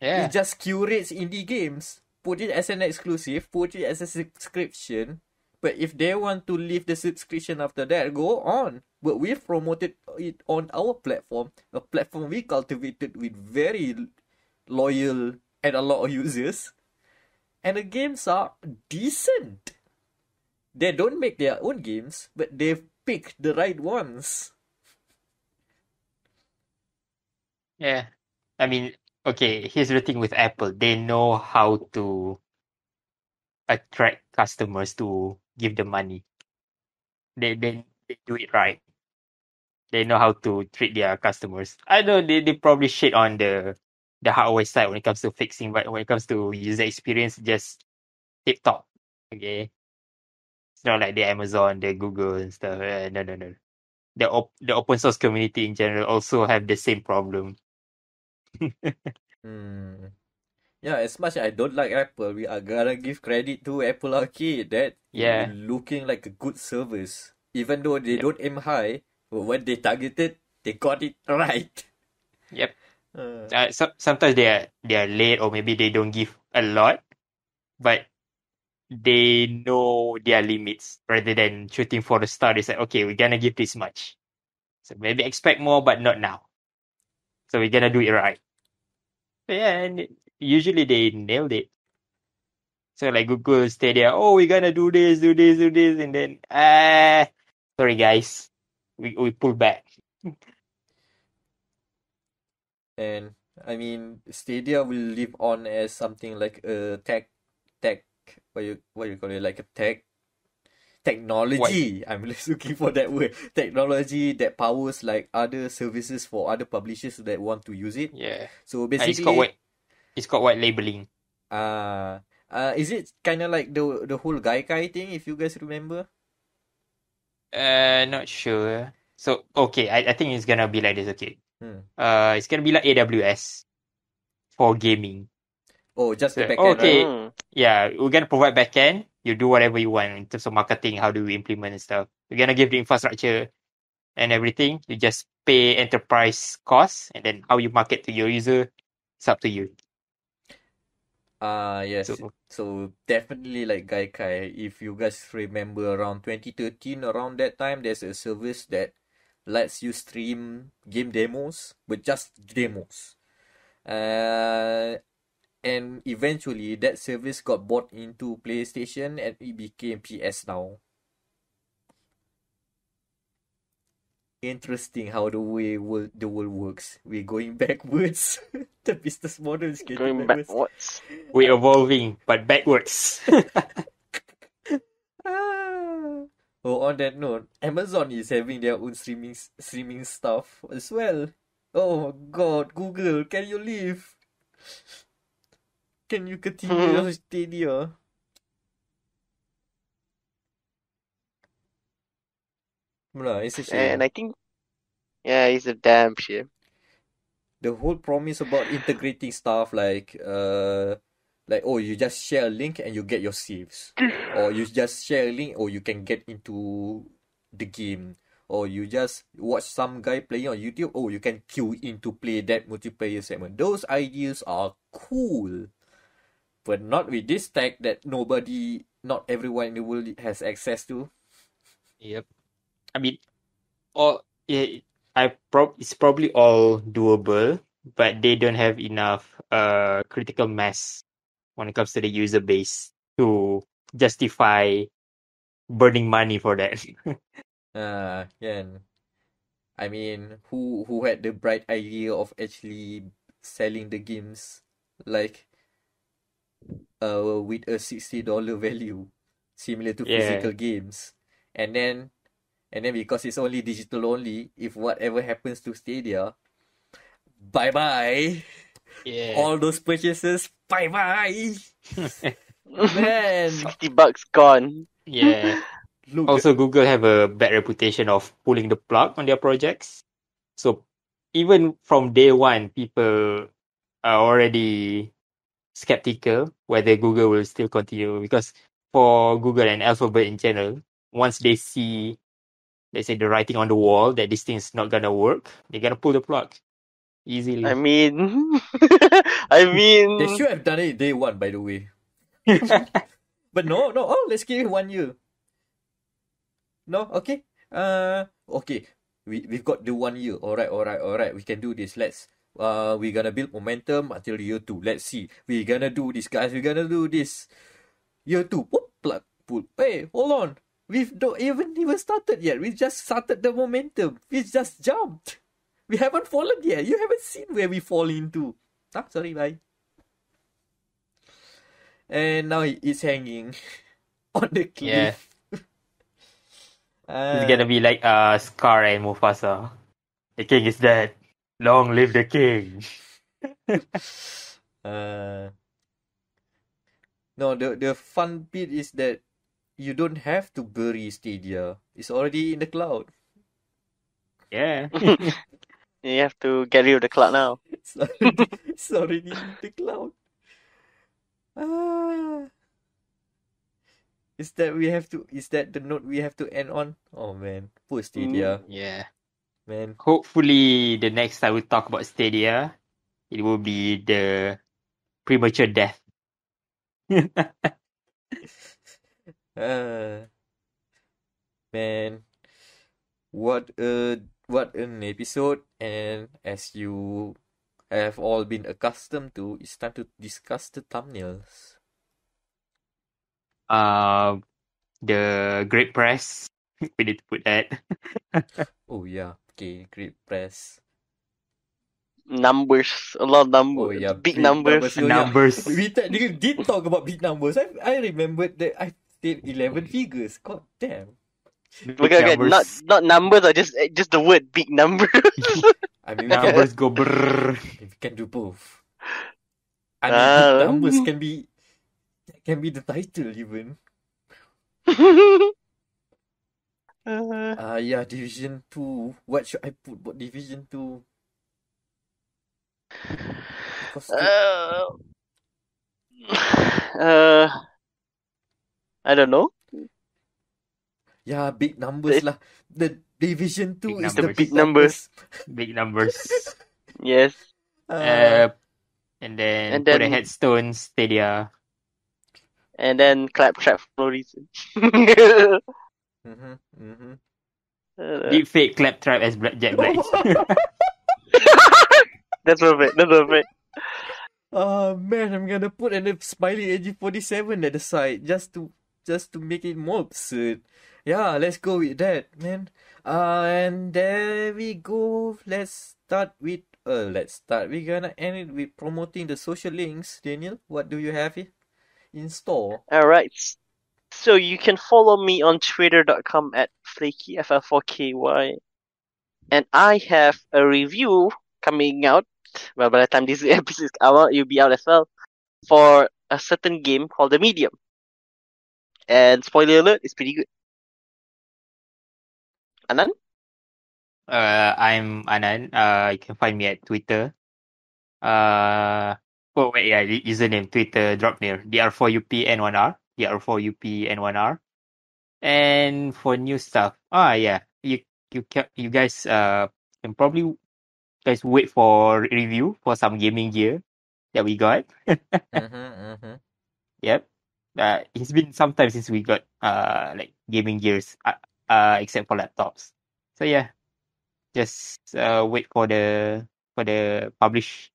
Yeah, it just curates indie games, put it as an exclusive, put it as a subscription. But if they want to leave the subscription after that, go on. But we've promoted it on our platform, a platform we cultivated with very loyal and a lot of users. And the games are decent. They don't make their own games, but they've picked the right ones. Yeah. I mean, okay, here's the thing with Apple. They know how to attract customers to give them money. They do it right. They know how to treat their customers. I know they probably shit on the hardware side when it comes to fixing, but when it comes to user experience, just tip top. Okay, it's not like the Amazon, the Google and stuff. No. The open source community in general also have the same problem. Yeah, as much as I don't like Apple, we are gonna give credit to Apple Arcade that looking like a good service, even though they don't aim high. But when they targeted, they got it right. Yep. Sometimes they are late, or maybe they don't give a lot, but they know their limits. Rather than shooting for the star, they say, okay, we're gonna give this much, so maybe expect more, but not now. So we're gonna do it right. But yeah, and usually they nailed it. So like Google stay there, oh, we're gonna do this, and then sorry guys, we pull back. And I mean, Stadia will live on as something like a tech. What you call it? Like a technology. What? I'm looking for that word. Technology that powers like other services for other publishers that want to use it. Yeah. So basically, it's got white labeling. Is it kind of like the whole Gaikai thing? If you guys remember. Not sure. So okay, I think it's gonna be like this. Okay. It's gonna be like AWS for gaming. Oh, just the backend. Okay, right? Yeah, we're gonna provide backend. You do whatever you want in terms of marketing. How do we implement and stuff? We're gonna give the infrastructure and everything. You just pay enterprise costs, and then how you market to your user, it's up to you. Yes. So definitely like Gaikai. If you guys remember, around 2013, around that time, there's a service that lets you stream game demos, but just demos. And eventually, that service got bought into PlayStation, and it became PS Now. Interesting how the world works. We're going backwards. The business model is going backwards. We're evolving, but backwards. Oh, on that note, Amazon is having their own streaming stuff as well. Oh God, Google, can you leave? Can you continue your Stadia? It's a shame. And I think, yeah, it's a damn shame. The whole promise about integrating stuff like Like, oh, you just share a link and you get your saves. Or you just share a link or you can get into the game. Or you just watch some guy playing on YouTube. Oh, you can queue in to play that multiplayer segment. Those ideas are cool. But not with this tech that nobody, not everyone in the world has access to. Yep. I mean, it's probably all doable, but they don't have enough critical mass when it comes to the user base to justify burning money for that. I mean, who had the bright idea of actually selling the games like with a $60 value, similar to physical games, and then because it's only digital only, if whatever happens to Stadia, bye bye. Yeah. All those purchases, bye bye. Man, $60 gone. Yeah. Look, also, Google have a bad reputation of pulling the plug on their projects. So, even from day one, people are already skeptical whether Google will still continue. Because for Google and Alphabet in general, once they see, let's say, the writing on the wall that this thing's not gonna work, they're gonna pull the plug. Easily. I mean, they should have done it day one, by the way. But no. Oh, let's give it 1 year. No, okay. Okay. We've got the 1 year. All right. We can do this. Let's. We're gonna build momentum until year 2. Let's see. We're gonna do this, guys. We're gonna do this. Year 2. Whoop, plug, pull. Hey, hold on. We've not even started yet. We just started the momentum. We just jumped. We haven't fallen yet. You haven't seen where we fall into. Ah, sorry, bye. And now it's hanging on the cliff. Yeah. It's gonna be like Scar and Mufasa. The king is dead. Long live the king. No, the fun bit is that you don't have to bury Stadia. It's already in the cloud. Yeah. You have to get rid of the cloud now. Sorry, the cloud. Is that the note we have to end on? Oh man, poor Stadia. Yeah. Man. Hopefully the next time we talk about Stadia, it will be the premature death. Man. What an episode, and as you have all been accustomed to, it's time to discuss the thumbnails. The Great Press. We need to put that. Oh yeah, okay, Great Press. Numbers, a lot of numbers. Oh, yeah. Big numbers. Numbers. We did talk about big numbers. I remembered that I did 11 figures. God damn. Okay, not numbers, or just the word big numbers. I mean, numbers go brrrr. We can do both. I mean, big numbers can be the title even. Yeah, Division 2. What should I put about Division 2? I don't know. Yeah, big numbers lah. The Division 2 is the big numbers. Big numbers. Yes. And then put a headstone Stadia. And then claptrap for no reason. Deep fake claptrap as Jack Black. That's perfect. Oh man, I'm gonna put a smiley AG47 at the side just to make it more absurd. Yeah, let's go with that, man. And there we go. Let's start. We're gonna end it with promoting the social links. Daniel, what do you have in store? Alright. So you can follow me on twitter.com @flaky, FL4KY. And I have a review coming out. Well, by the time this episode is out, you'll be out as well. For a certain game called The Medium. And spoiler alert, it's pretty good. Anand? I'm Anand. You can find me at Twitter. Oh, wait, yeah, username, Twitter, drop name, DR4UPN1R, DR4UPN1R. And for new stuff, yeah, you guys can probably guys wait for review for some gaming gear that we got. Yep. It's been some time since we got like gaming gears, except for laptops. So yeah, just wait for the publish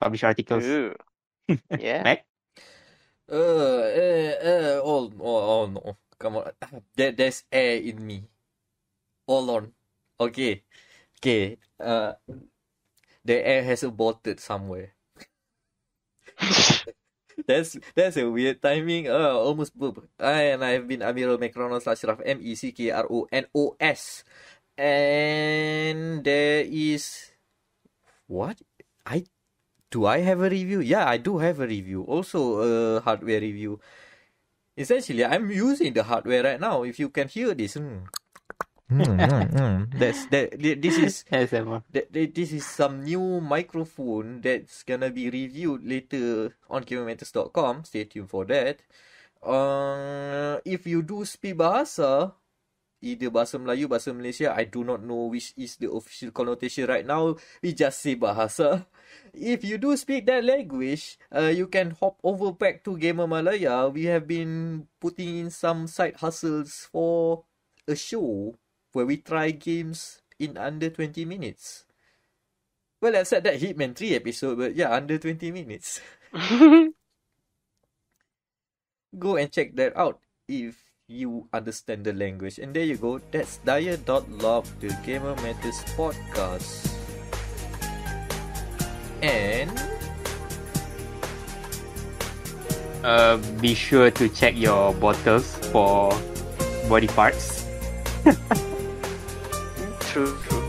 articles. Yeah. Mac? Oh no! Come on, there's air in me. Hold on. Okay. The air has aborted somewhere. That's a weird timing. Almost poop. I've been Amirul Mekronos Ashraf MECKRONOS. And there is what? Do I have a review? Yeah, I do have a review. Also a hardware review. Essentially, I'm using the hardware right now. If you can hear this. This is some new microphone that's gonna be reviewed later on GameMatters.com. Stay tuned for that. If you do speak bahasa, either bahasa Melayu, bahasa Malaysia, I do not know which is the official connotation right now. We just say bahasa. If you do speak that language, you can hop over back to Gamer Malaya. We have been putting in some side hustles for a show where we try games in under 20 minutes. Well, except that Hitman 3 episode, but yeah, under 20 minutes. Go and check that out if you understand the language. And there you go. That's Dire.log, the Gamer Matters podcast. And be sure to check your bottles for body parts. True.